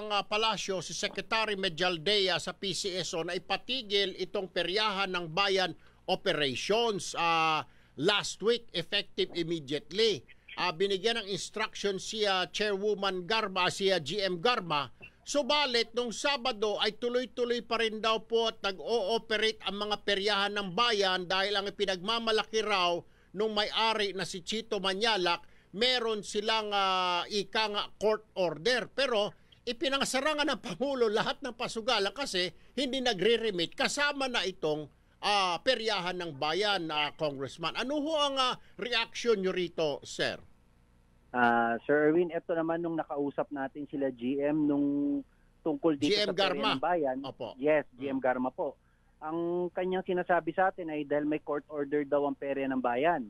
ang uh, palasyo si Secretary Medialdea sa P C S O na ipatigil itong peryahan ng bayan operations uh, last week, effective immediately. Uh, binigyan ng instruction si uh, Chairwoman Garma, si uh, G M Garma. Subalit, nung Sabado ay tuloy-tuloy pa rin daw po at nag-ooperate ang mga peryahan ng bayan dahil ang pinagmamalaki raw nung may-ari na si Chito Manyalak, meron silang uh, ika nga court order. Pero ipinangasarangan ng Pangulo lahat ng pasugalan kasi hindi nagre-remit. Kasama na itong uh, peryahan ng bayan, uh, Congressman. Ano ho ang uh, reaction nyo rito, sir? Uh, Sir Erwin, ito naman nung nakausap natin sila G M nung tungkol dito G M sa Garma. Bayan. Opo. Yes, G M hmm. Garma po. Ang kanyang sinasabi sa atin ay dahil may court order daw ang perya ng bayan.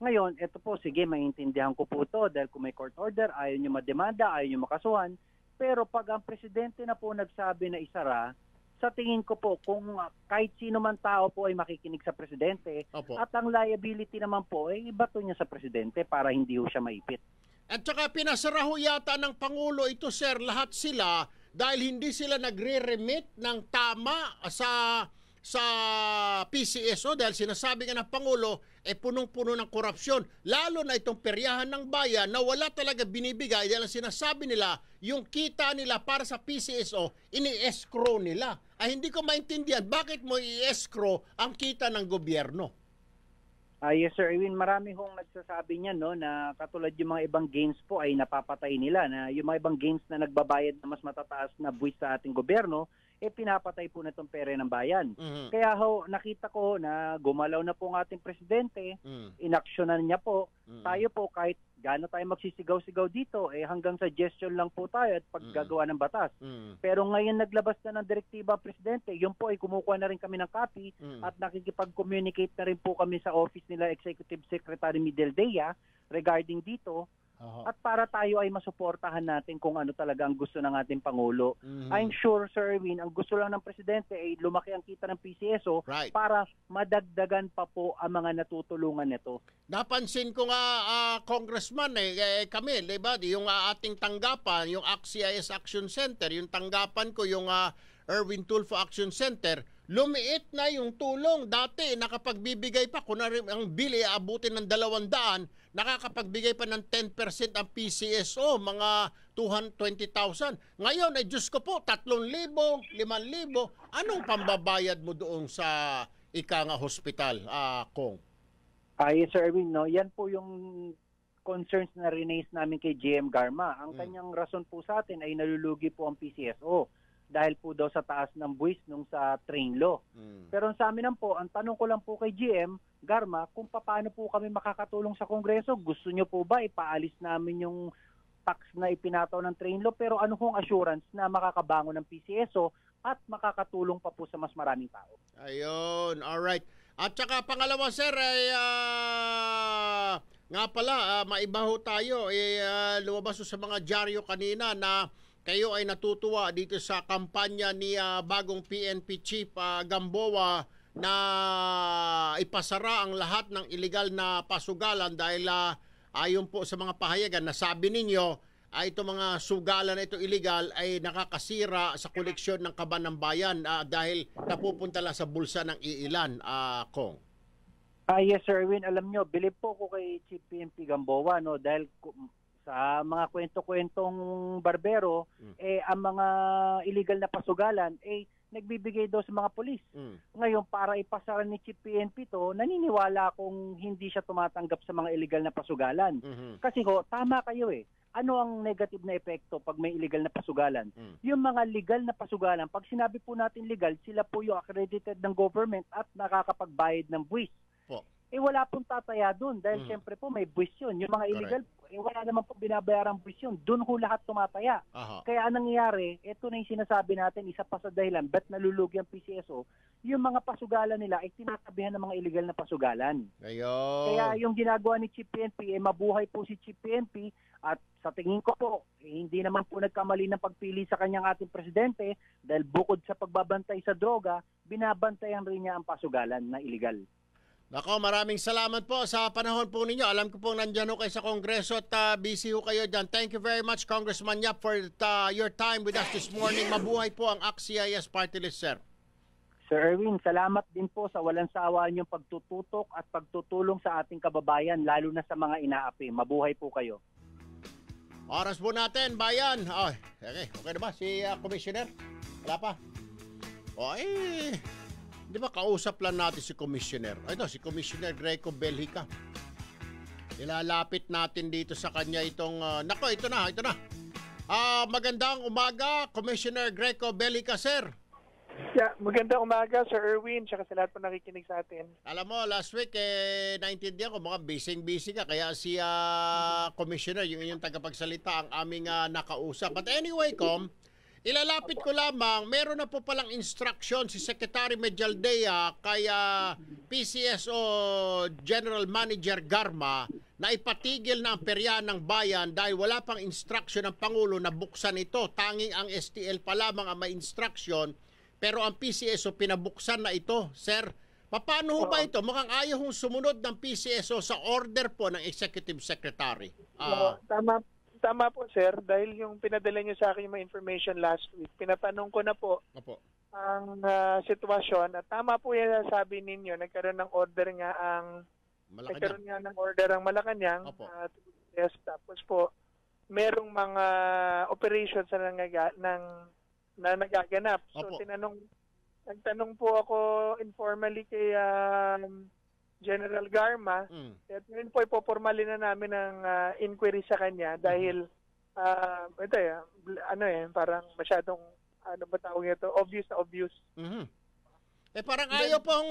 Ngayon, eto po, sige, maintindihan ko po ito dahil kung may court order, ayaw nyo mademanda, ayaw nyo makasuhan. Pero pag ang presidente na po nagsabi na isara, sa tingin ko po, kung kahit sino man tao po ay makikinig sa presidente, opo, at ang liability naman po ay ibato niya sa presidente para hindi ho siya maipit. At saka pinasara ho yata ng Pangulo ito, sir, lahat sila dahil hindi sila nagre-remit ng tama sa sa P C S O dahil sinasabi nga ng Pangulo eh punong-puno ng korupsyon, lalo na itong peryahan ng bayan na wala talaga binibigay dahil sinasabi nila yung kita nila para sa P C S O ini-escrow nila. Ay hindi ko maintindihan bakit mo i-escrow ang kita ng gobyerno. Uh, yes sir Ewin, marami hong nagsasabi niyan, no, na katulad yung mga ibang gains po ay napapatay nila, na yung mga ibang gains na nagbabayad na mas matataas na buwis sa ating gobyerno eh pinapatay po na itong pera ng bayan. Mm-hmm. Kaya ho, nakita ko na gumalaw na po ang ating presidente, mm-hmm, inaksyonan niya po. Mm-hmm. Tayo po kahit gaano tayo magsisigaw-sigaw dito, eh hanggang suggestion lang po tayo at paggagawa ng batas. Mm-hmm. Pero ngayon naglabas na ng direktiba ang presidente, yun po ay kumukuha na rin kami ng copy, mm-hmm, at nakikipag-communicate na rin po kami sa office nila Executive Secretary Medialdea regarding dito. Uh-huh. At para tayo ay masuportahan natin kung ano talaga ang gusto ng ating Pangulo. Mm-hmm. I'm sure, Sir Erwin, ang gusto lang ng Presidente ay lumaki ang kita ng P C S O, right, para madagdagan pa po ang mga natutulungan nito. Napansin ko nga, uh, Congressman, eh, eh, kami, diba, yung uh, ating tanggapan, yung A C C I S Action Center, yung tanggapan ko, yung uh, Erwin Tulfo Action Center, lumiit na yung tulong. Dati, nakapagbibigay pa, kunwari ang bill ay abutin ng dalawang daan, nakakapagbigay pa ng ten percent ang P C S O, mga two hundred twenty thousand. Ngayon, ay Diyos ko po, three thousand, five thousand. Anong pambabayad mo doon sa ika nga hospital, uh, Kong? Ah, yes, Sir Erwin, no? Yan po yung concerns na rinaise namin kay G M Garma. Ang hmm. kanyang rason po sa atin ay nalulugi po ang P C S O dahil po daw sa taas ng buwis nung sa train law. Mm. Pero sa amin po, ang tanong ko lang po kay G M Garma, kung paano po kami makakatulong sa Kongreso, gusto nyo po ba ipaalis namin yung tax na ipinataw ng train law, pero ano hong assurance na makakabango ng P C S O at makakatulong pa po sa mas maraming tao? Ayun, alright. At saka pangalawa, sir, ay... Uh, nga pala, uh, maibaho tayo. Eh, uh, lumabas sa mga dyaryo kanina na kayo ay natutuwa dito sa kampanya ni uh, bagong P N P Chief uh, Gamboa na ipasara ang lahat ng illegal na pasugalan dahil uh, ayon po sa mga pahayagan na sabi ninyo ay itong mga sugalan na ito illegal ay nakakasira sa koleksyon ng kaban ng bayan uh, dahil napupunta lang sa bulsa ng iilan, uh, Kong. Ah, yes, Sir Erwin. Alam nyo, bilib po ko kay Chief P N P Gamboa, no, dahil sa mga kwento-kwentong barbero, mm, eh ang mga illegal na pasugalan eh nagbibigay daw sa mga polis. Mm. Ngayon, para ipasara ni Chief P N P to, naniniwala akong hindi siya tumatanggap sa mga illegal na pasugalan. Mm-hmm. Kasi ko, tama kayo eh. Ano ang negative na epekto pag may illegal na pasugalan? Mm. Yung mga legal na pasugalan, pag sinabi po natin legal, sila po yung accredited ng government at nakakapagbayad ng buwis. Oh. Eh wala pong tataya doon dahil mm. siyempre po may buwis yun. Yung mga illegal, eh, wala naman po binabayarang buwis yun. Doon ho lahat tumataya. Aha. Kaya anong nangyayari, ito na yung sinasabi natin, isa pa sa dahilan, ba't nalulugi ang P C S O? Yung mga pasugalan nila ay tinatabihan ng mga illegal na pasugalan. Ayun. Kaya yung ginagawa ni Chief P N P, eh, mabuhay po si Chief P N P at sa tingin ko po, eh, hindi naman po nagkamali ng pagpili sa kanyang ating presidente dahil bukod sa pagbabantay sa droga, binabantayan rin niya ang pasugalan na illegal. Nako, maraming salamat po sa panahon po ninyo. Alam ko po nandiyan ho kayo sa Kongreso at uh, busy ho kayo dyan. Thank you very much, Congressman Yap, for uh, your time with us this morning. Mabuhay po ang A C C I S Party List, sir. Sir Erwin, salamat din po sa walang sawa niyong pagtututok at pagtutulong sa ating kababayan, lalo na sa mga inaapi. Mabuhay po kayo. Oras po natin, bayan. Oh, okay, okay na ba si uh, Commissioner? Wala pa? O, eh... Di ba kausap lang natin si Commissioner? Ito, si Commissioner Greco Belgica. Ilalapit natin dito sa kanya itong... Uh, nako, ito na, ito na. Uh, magandang umaga, Commissioner Greco Belgica, sir. Yeah, magandang umaga, Sir Erwin, tsaka sa lahat po nakikinig sa atin. Alam mo, last week, eh, naintindihan ko, mga busy-busy ka. Kaya si uh, Commissioner, yung inyong tagapagsalita, ang aming uh, nakausap. But anyway, Com, Ilalapit ko lamang, meron na po palang instruction si Secretary Medialdea kay uh, P C S O General Manager Garma na ipatigil na ang perya ng bayan dahil wala pang instruction ng Pangulo na buksan ito. Tanging ang S T L pa lamang ang may instruction, pero ang P C S O pinabuksan na ito, sir. Paano ba ito? Mukhang ayaw hong sumunod ng P C S O sa order po ng Executive Secretary. Uh, tama, tama po, sir. Dahil yung pinadala niyo sa akin yung mga information last week, pinatanong ko na po Opo. ang uh, sitwasyon. At tama po yan sabi ninyo, nagkaroon ng order nga ang Malacanang. Nagkaroon nga ng order ang Malacanang. Uh, yes, tapos po, merong mga operations na, nangaga, ng, na nagaganap. So, Opo. tinanong Nagtanong po ako informally kay um, General Garma mm. at ngayon po ipopormali na namin ang uh, inquiry sa kanya dahil uh, ito eh, ano eh, parang masyadong, ano ba tawag ito, obvious na obvious. Mm-hmm. Eh parang ayaw pa hong,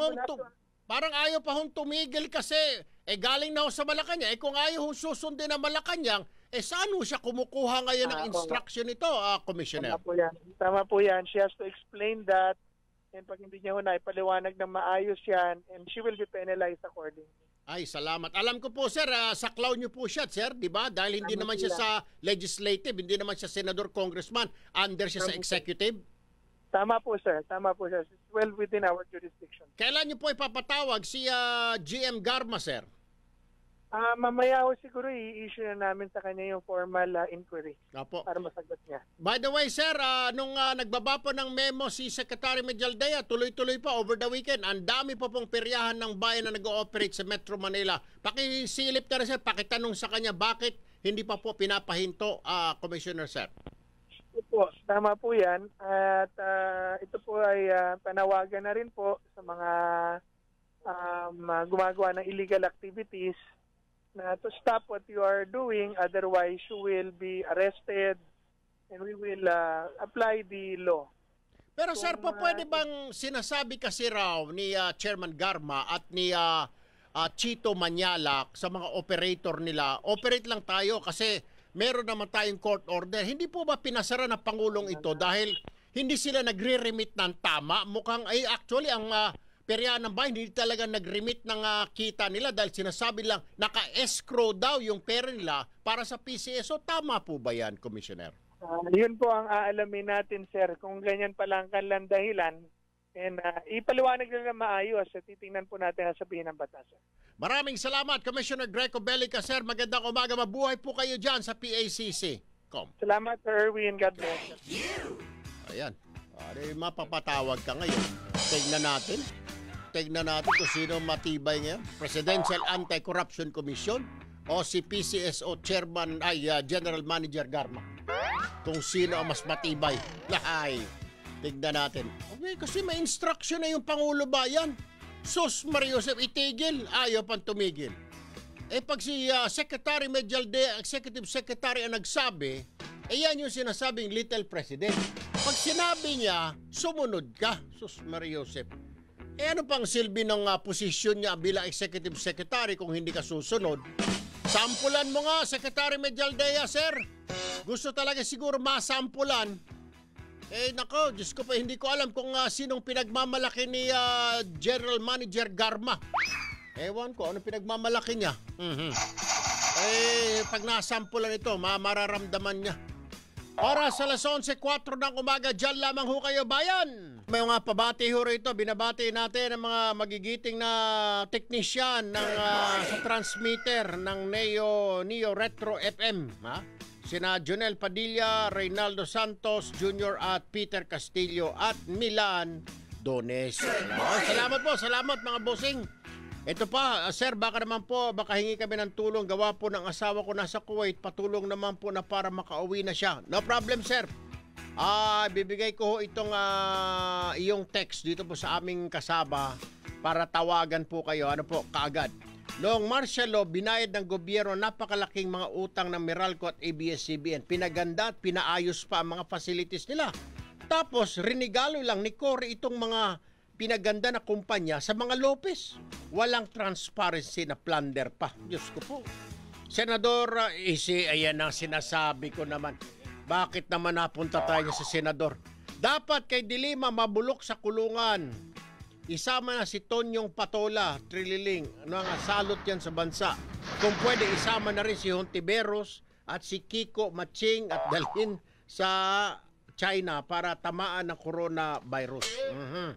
parang ayaw pa hong tumigil kasi eh galing na ho sa Malacanang. Eh kung ayaw hong susundin na Malacanang, eh saan ho siya kumukuha ngayon ng ah, instruction nito, uh, Commissioner? Tama po yan. Tama po yan. She has to explain that. And pag hindi niya ho na ipaliwanag ng maayos yan, and she will be penalized accordingly. Ay, salamat. Alam ko po, sir, uh, saklaw niyo po siya, sir, di ba? Dahil hindi naman siya sa legislative, hindi naman siya senador, congressman, under siya sa executive. Tama po, sir. Tama po siya. It's well within our jurisdiction. Kailan niyo po ipapatawag si uh, G M Garma, sir? Uh, mamaya ho siguro i-issue na namin sa kanya yung formal uh, inquiry Apo. para masagot niya. By the way, sir, uh, nung uh, nagbaba po ng memo si Secretary Medialdea, tuloy-tuloy pa over the weekend. Ang dami po pong peryahan ng bayan na nag-ooperate sa Metro Manila. Pakisilip na rin, sir, pakitanong sa kanya bakit hindi pa po pinapahinto, uh, Commissioner, sir. Ito po, tama po yan. At uh, ito po ay uh, panawagan na rin po sa mga um, gumagawa ng illegal activities na to stop what you are doing, otherwise you will be arrested and we will uh, apply the law. Pero so, sir, po uh, pwede bang sinasabi kasi raw ni uh, Chairman Garma at ni uh, uh, Chito Manyalak sa mga operator nila, operate lang tayo kasi meron naman tayong court order. Hindi po ba pinasara ng Pangulong ito dahil hindi sila nagre-remit ng tama? Mukhang ay actually ang... Uh, perya ng bayan, hindi talaga nag-remit ng uh, kita nila dahil sinasabi lang naka-escrow daw yung pera nila para sa P C S O. Tama po ba yan, Commissioner? Uh, yun po ang aalamin natin, sir. Kung ganyan pala ang kanilang dahilan, and, uh, ipaliwanag nila maayos at titingnan po natin ang sabihin ng batas. Maraming salamat, Commissioner Greco Bellica, sir. Magandang umaga. Mabuhay po kayo dyan sa P A C C dot com. Salamat, Sir Erwin. God bless. Ayan. Ay, mapapatawag ka ngayon. Tignan natin. Tignan natin kung sino matibay ngayon. Presidential Anti-Corruption Commission o si P C S O Chairman ay uh, General Manager Garma. Kung sino ang mas matibay. Lahay. Tignan natin. Okay, kasi may instruction na yung Pangulo Bayan. Sus, Mariusep, itigil. Ayaw pang tumigil. Eh pag si uh, Secretary Medialdea, Executive Secretary ang nagsabi, eh yan yung sinasabing little president. Pag sinabi niya, sumunod ka. Sus, Mariusep. Eh ano pang silbi ng uh, posisyon niya bilang Executive Secretary kung hindi ka susunod? Sampulan mo nga, Secretary Medialdea, sir. Gusto talaga siguro masampulan. Eh nako, Diyos ko pa, hindi ko alam kung uh, sinong pinagmamalaki ni uh, General Manager Garma. Ewan ko, ano pinagmamalaki niya? Mm-hmm. Eh, pag nasampulan ito, mararamdaman niya. Oras alas onse kwatro ng umaga, dyan lamang ho kayo bayan. May mga pabati ho rito, binabati natin ang mga magigiting na teknisyan ng, uh, sa transmitter ng Neo, Neo Retro F M. Ha? Sina Jonel Padilla, Reynaldo Santos Junior at Peter Castillo at Milan Dones. Oh, salamat po, salamat mga bossing. Ito pa, sir, baka naman po, baka hingi kami ng tulong. Gawa po ng asawa ko nasa Kuwait, patulong naman po na para makauwi na siya. No problem, sir. Ah, bibigay ko itong uh, iyong text dito po sa aming kasaba para tawagan po kayo. Ano po, kaagad. Noong martial law, binayad ng gobyerno napakalaking mga utang ng Meralco at A B S C B N. Pinaganda at pinaayos pa ang mga facilities nila. Tapos, rinigalo lang ni Cory itong mga pinaganda na kumpanya sa mga Lopez. Walang transparency na plunder pa. Diyos ko po. Senador, isi, ayan ang sinasabi ko naman. Bakit naman napunta tayo sa senador? Dapat kay De Lima mabulok sa kulungan. Isama na si Tonyong Patola, Trililing. Ano ang asalot yan sa bansa? Kung pwede, isama na rin si Hontiveros at si Kiko Maching at dalhin sa China para tamaan ng coronavirus. Uh-huh.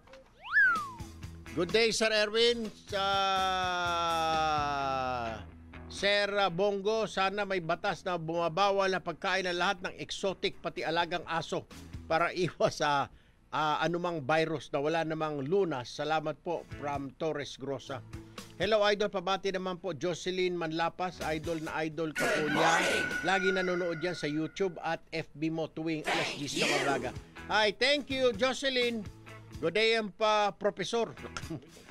Good day, Sir Erwin. Uh, Sir Bongo, sana may batas na bumabawal na pagkain na lahat ng exotic, pati alagang aso, para iwas sa uh, uh, anumang virus na wala namang lunas. Salamat po, from Torres Grosa. Hello, Idol. Pabati naman po, Jocelyn Manlapas, idol na idol ka po niya. Lagi nanonood yan sa YouTube at F B mo tuwing alas diyes na umaga. Hi, thank you, Jocelyn. Good day yan pa, Professor.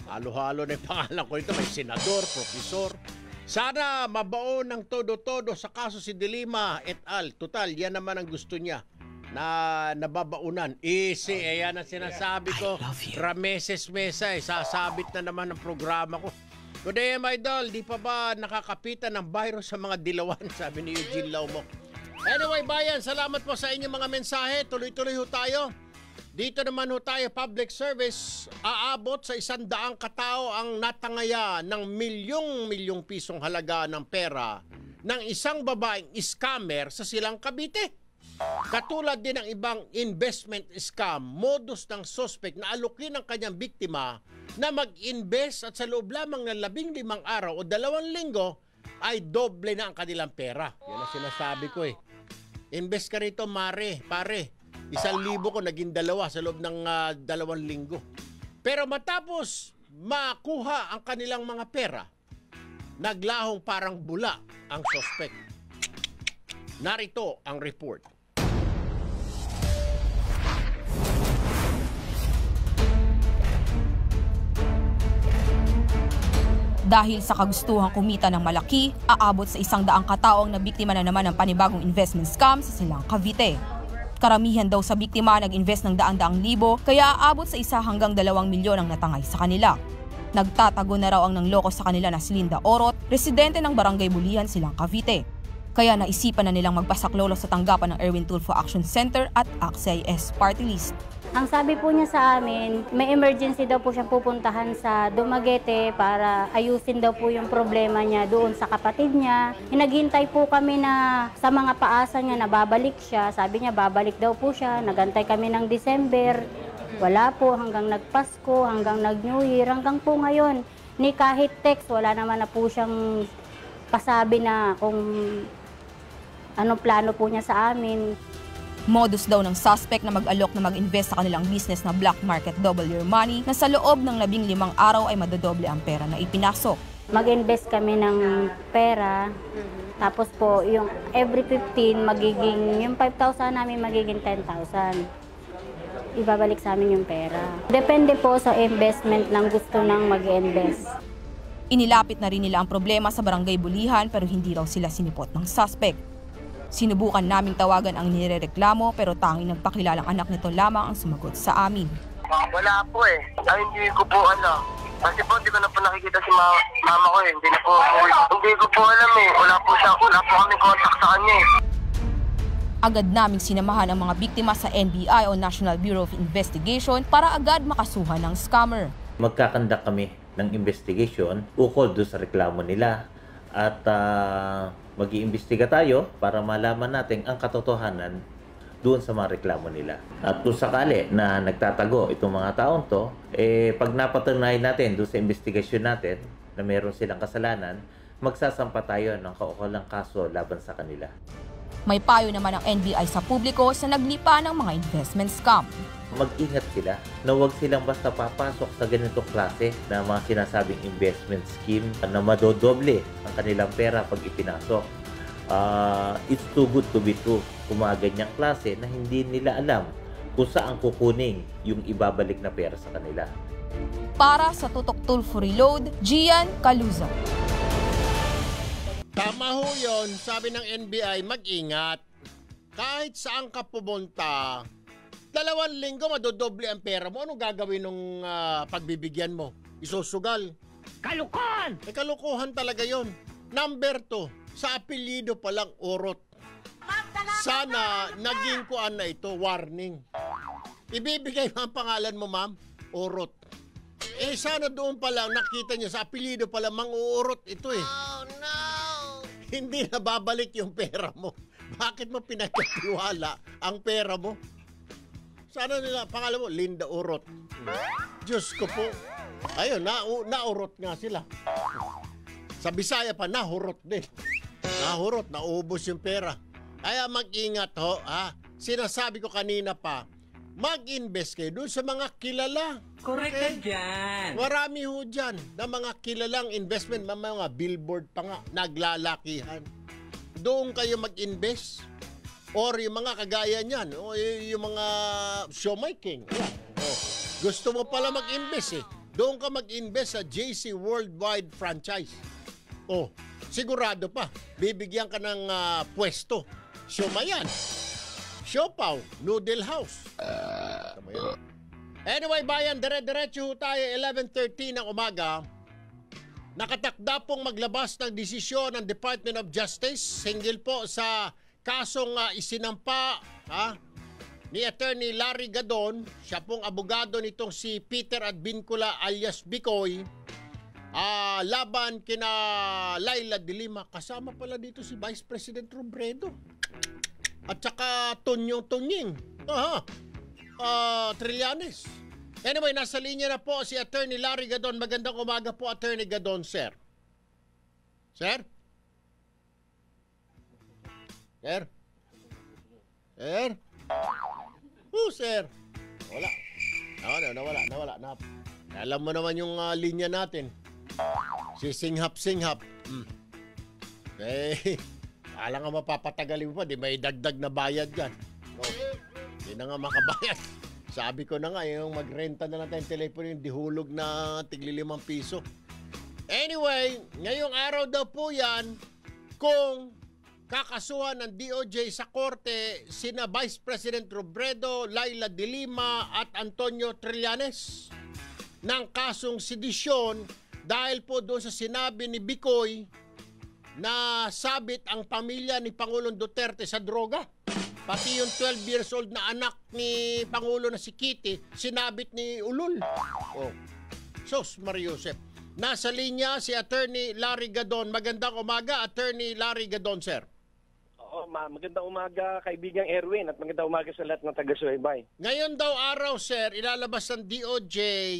Halo-halo na yung pangalan ko ito. May senador, professor. Sana mabaon ng todo-todo sa kaso si De Lima et al. Total, yan naman ang gusto niya na nababaunan. Easy, ayan ang sinasabi ko. Rameses-mesa, sasabit na naman ang programa ko. Good day, my doll. Di pa ba nakakapitan ng virus sa mga dilawan? Sabi ni Eugene Laumok. Anyway, bayan, salamat po sa inyong mga mensahe. Tuloy-tuloy ho tayo. Dito naman ho tayo, public service. Aabot sa isang daang katao ang natangaya ng milyong-milyong pisong halaga ng pera ng isang babaeng scammer sa Silang Cavite. Katulad din ng ibang investment scam, modus ng suspect na alukin ang kanyang biktima na mag-invest at sa loob lamang ng labing limang araw o dalawang linggo ay doble na ang kanilang pera. Yan ang sinasabi ko eh. Invest ka rito, mare, pare. Isang libo ko naging dalawa sa loob ng uh, dalawang linggo. Pero matapos makuha ang kanilang mga pera, naglahong parang bula ang suspect. Narito ang report. Dahil sa kagustuhang kumita ng malaki, aabot sa isang daang kataong nabiktima na naman ng panibagong investment scam sa Silang Cavite. Karamihan daw sa biktima nag-invest ng daan-daang libo kaya aabot sa isa hanggang dalawang milyon ang natangay sa kanila. Nagtatago na raw ang nangloko sa kanila na si Linda Orot, residente ng Barangay Bulihan, Silang Cavite. Kaya naisipan na nilang magpasaklolo sa tanggapan ng Erwin Tulfo Action Center at A C T I S Party List. Ang sabi po niya sa amin, may emergency daw po siyang pupuntahan sa Dumaguete para ayusin daw po yung problema niya doon sa kapatid niya. Naghintay po kami na sa mga paasa niya na babalik siya. Sabi niya babalik daw po siya. Nagantay kami ng December. Wala po hanggang nagpasko, hanggang nag-New Year, hanggang po ngayon. Ni kahit text, wala naman na po siyang pasabi na kung anong plano po niya sa amin. Modus daw ng suspect na mag-alok na mag-invest sa kanilang business na black market double your money na sa loob ng labing limang araw ay madadoble ang pera na ipinasok. Mag-invest kami ng pera, tapos po yung every fifteen magiging, yung five thousand namin magiging ten thousand. Ibabalik sa amin yung pera. Depende po sa investment ng gusto ng mag-invest. Inilapit na rin nila ang problema sa Barangay Bulihan pero hindi raw sila sinipot ng suspect. Sinubukan naming tawagan ang nirereklamo pero tanging nagpakilalang anak nito lamang ang sumagot sa amin. Wala po eh. Ay, hindi ko po ano. Kasi po hindi ko na po nakikita si ma mama ko eh. Hindi na po, hindi ko po alam eh. Wala po siya, wala po kami contact sa kanya eh. Agad naming sinamahan ang mga biktima sa N B I o National Bureau of Investigation para agad makasuhan ng scammer. Magkakandak kami ng investigation ukol doon sa reklamo nila at uh, mag-iimbestiga tayo para malaman natin ang katotohanan doon sa mga reklamo nila. At kung sakali na nagtatago itong mga taong to, eh, pag napatunayan natin doon sa investigasyon natin na meron silang kasalanan, magsasampa tayo ng kaukulang kaso laban sa kanila. May payo naman ang N B I sa publiko sa naglipa ng mga investment scam. Mag-ingat sila na huwag silang basta papasok sa ganitong klase na mga sinasabing investment scheme na madodoble ang kanilang pera pag ipinasok. Uh, it's too good to be true kung mga ganyang klase na hindi nila alam kung saan kukunin yung ibabalik na pera sa kanila. Para sa Tutok Tulfo Reload, Gian Caluza. Tama ho yun, sabi ng N B I, mag-ingat. Kahit saan ka pumunta, dalawang linggo madodoble ang pera mo. Ano gagawin nung uh, pagbibigyan mo? Isusugal. Kalukuhan! Eh, kalukuhan talaga yun. Number two, sa apelyido palang Orot. sana naging kuan na ito, warning. Ibibigay mo ang pangalan mo, ma'am, Urot. Eh, sana doon pala, nakita niya, sa apelido pala, Mang Urot ito eh. Oh, no! Hindi na babalik yung pera mo. Bakit mo pinagkatiwala ang pera mo? Sana nila, pangalan mo, Linda Urot. Diyos ko po. Ayun, na, naurot nga sila. Sa Bisaya pa, nahurot din. Nahurot, naubos yung pera. Kaya mag-ingat ho, ha? Sinasabi ko kanina pa, mag-invest kayo doon sa mga kilala. Correct okay? Dyan. Marami ho dyan na mga kilalang investment, mga billboard pa nga, naglalakihan. Doon kayo mag-invest. Or yung mga kagaya niyan, o yung mga showmaking. Yeah. Oh. Gusto mo pala mag-invest eh. Doon ka mag-invest sa J C Worldwide Franchise. Oh, sigurado pa, bibigyan ka ng uh, pwesto. Siomayan, siopaw, noodle house. Uh, anyway, bayan, dire-diretso tayo, eleven thirteen ng umaga. Nakatakda pong maglabas ng desisyon ng Department of Justice hinggil po sa kasong uh, isinampa, ha? Ni Attorney Larry Gadon, siya pong abogado nitong si Peter Advincula alias Bikoy, uh, laban kina Leila de Lima. Kasama pala dito si Vice President Robredo at saka Tonyong Tonying, aha, uh, Trillanes. Anyway, nasa linya na po si Attorney Larry Gadon. Magandang umaga po, Attorney Gadon, sir. Sir? Sir? Sir? Oh, sir. Wala. Nawala, nawala, nawala. Nap. Alam mo naman yung uh, linya natin. Si Singhap, Singhap. Mm. Eh, alam nga mapapatagalin mo pa. Di may dagdag na bayad yan. No. Di na nga makabayad. Sabi ko na nga, yung magrenta na natin yung telepono, yung dihulog na tiglilimang piso. Anyway, ngayong araw daw po yan, kung kakasuhan ng D O J sa korte sina Vice President Robredo, Leila de Lima at Antonio Trillanes ng kasong sedisyon dahil po doon sa sinabi ni Bikoy na sabit ang pamilya ni Pangulong Duterte sa droga. Pati yung twelve years old na anak ni Pangulo na si Kitty, sinabit ni Ulul. Oh. Sos Mario Joseph. Nasa linya si Attorney Larry Gadon. Magandang umaga, Attorney Larry Gadon, sir. Oo, ma, magandang umaga, kaibigang Erwin, at magandang umaga sa lahat ng taga-subaybay. Ngayon daw araw, sir, ilalabas ng D O J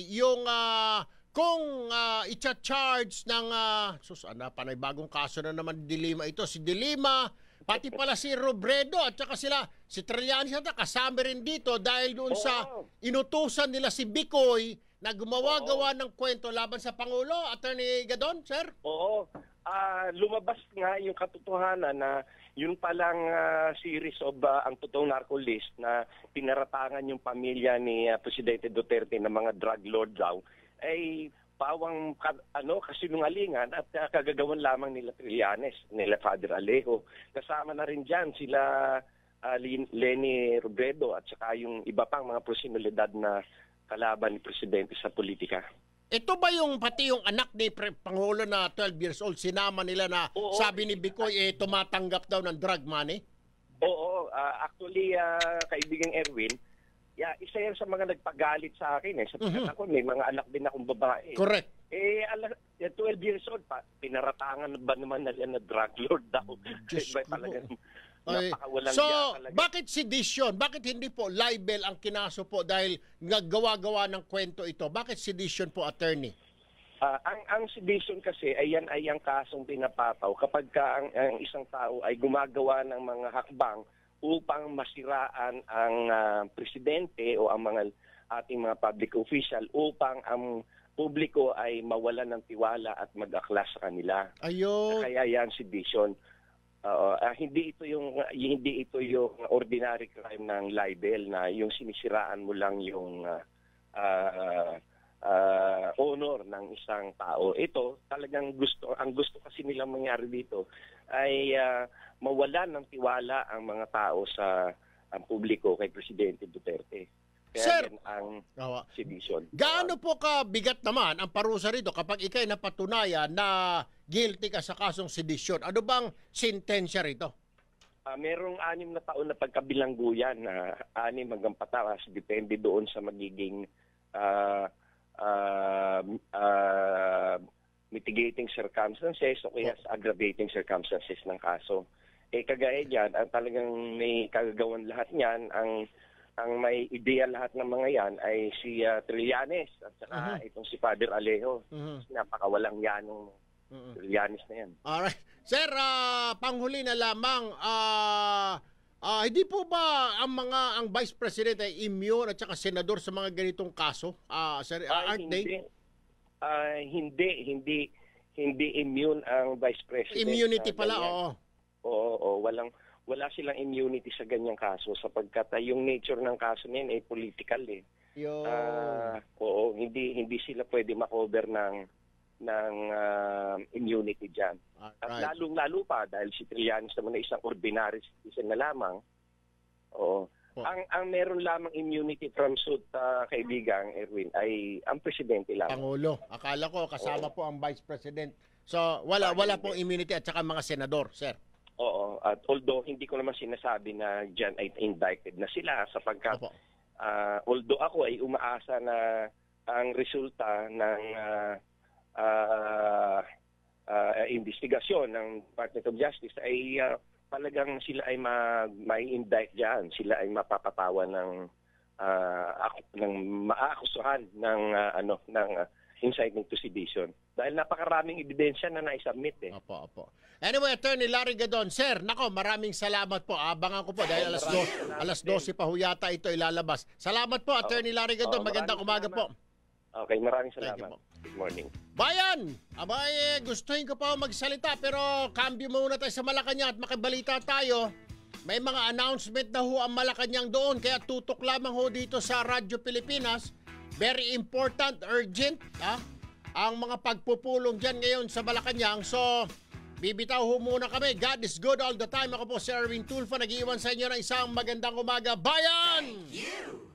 yung uh, kung uh, i-charge ng uh, sus, ana, panay bagong kaso na naman De Lima ito. Si De Lima, pati pala si Robredo at saka sila, si Trillanes at kasama rin dito dahil doon oh. sa inutusan nila si Bikoy na gumawa-gawa ng kwento laban sa Pangulo. Attorney Gadon, sir? Oo. Uh, lumabas nga yung katotohanan na yun palang uh, series of uh, ang totoong narco list na pinaratangan yung pamilya ni uh, Presidente Duterte ng mga drug lord daw ay pawang ka, ano, kasinungalingan at uh, kagagawan lamang nila Trillanes, nila Father Alejo. Kasama na rin dyan sila uh, Lenny Robredo at saka yung iba pang mga personalidad na kalaban ni Presidente sa politika. Ito ba yung pati yung anak ni Pangulo na twelve years old, sinama nila na oo, sabi ni Bikoy eh tumatanggap daw ng drug money? Oo, uh, actually uh, kaibigang Erwin, yeah, isa yan sa mga nagpagalit sa akin eh. Sa pagkat ako, may mga anak din akong babae. Correct. Eh, twelve years old pa, pinaratangan ba naman na yan na drug lord daw? Just ba talagang... Okay. So, bakit sedisyon? Bakit hindi po libel ang kinaso po dahil naggawa-gawa ng kwento ito? Bakit sedisyon po, attorney? Uh, ang, ang sedisyon kasi, ayan ay ang kasong pinapataw kapag ka ang, ang isang tao ay gumagawa ng mga hakbang upang masiraan ang uh, presidente o ang mga ating mga public official upang ang publiko ay mawala ng tiwala at mag-aklas sa kanila. Ayun. Kaya yan sedisyon. Uh, uh, hindi ito yung uh, hindi ito yung ordinary crime ng libel na yung sinisiraan mo lang yung uh, uh, uh, honor ng isang tao. Ito talagang gusto, ang gusto kasi nilang mangyari dito ay uh, mawalan ng tiwala ang mga tao sa ang publiko kay Presidente Duterte. Kaya sir, ang sedisyon. Gaano po ka bigat naman ang parusa rito kapag ikay napatunayan na guilty ka sa kasong sedisyon? Ano bang sentensya rito? Uh, merong anim na taon na pagkabilangguyan, uh, anim hanggang pataas, depende doon sa magiging uh, uh, uh, mitigating circumstances o kaya sa aggravating circumstances ng kaso. Eh kagaya yan, ang talagang may kagagawan lahat niyan, ang ang may ideya lahat ng mga yan ay si uh, Trillanes at saka uh -huh. itong si Father Alejo. Uh -huh. Napakawalang yanong Mm-mm. Trillanes na yan. Alright. Sir, uh, panghuli na lamang, uh, uh, hindi po ba ang mga ang Vice President ay immune at saka senador sa mga ganitong kaso? Uh, sir, uh, aren't hindi, they? Uh, hindi, hindi, hindi immune ang Vice President. Immunity pala, oo. Oo, oo, walang, wala silang immunity sa ganyang kaso sapagkat uh, yung nature ng kaso niyan ay eh, political eh. Uh, oo, hindi, hindi sila pwede makover ng ng uh, immunity dyan. At right. lalong-lalo pa, dahil si Trillanes naman ay isang ordinary citizen na lamang, oh, oh. Ang, ang meron lamang immunity from suit, uh, kaibigang Erwin, ay ang presidente lamang. Pangulo. Akala ko, kasama oh. po ang vice president. So, wala, wala pong immunity at saka mga senador, sir. Oo. At although, hindi ko naman sinasabi na dyan ay indicted na sila sapagkat, uh, although ako ay umaasa na ang resulta ng uh, Uh, uh, investigasyon ng Department of Justice ay uh, talagang sila ay ma may indict dyan, sila ay mapapatawa ng uh, ako, ng maakusuhan ng uh, ano ng uh, inciting to sedition dahil napakaraming ebidensya na naisubmit eh. Opo, opo. Anyway, Attorney Larry Gadon, sir, nako, maraming salamat po. Abangan ko po dahil alas dos, alas dose pa huyata ito ilalabas. Salamat po, Attorney Larry Gadon. Magandang umaga po. Okay, maraming salamat. Good morning. Bayan! Abay, gustuhin ko pa magsalita pero cambio muna tayo sa Malacanang at makibalita tayo. May mga announcement na ho ang Malacanang doon kaya tutok lamang ho dito sa Radyo Pilipinas. Very important, urgent ah, ang mga pagpupulong dyan ngayon sa Malacanang. So, bibitaw ho muna kami. God is good all the time. Ako po si Erwin Tulfo, nag-iwan sa inyo ng isang magandang umaga. Bayan! Thank you!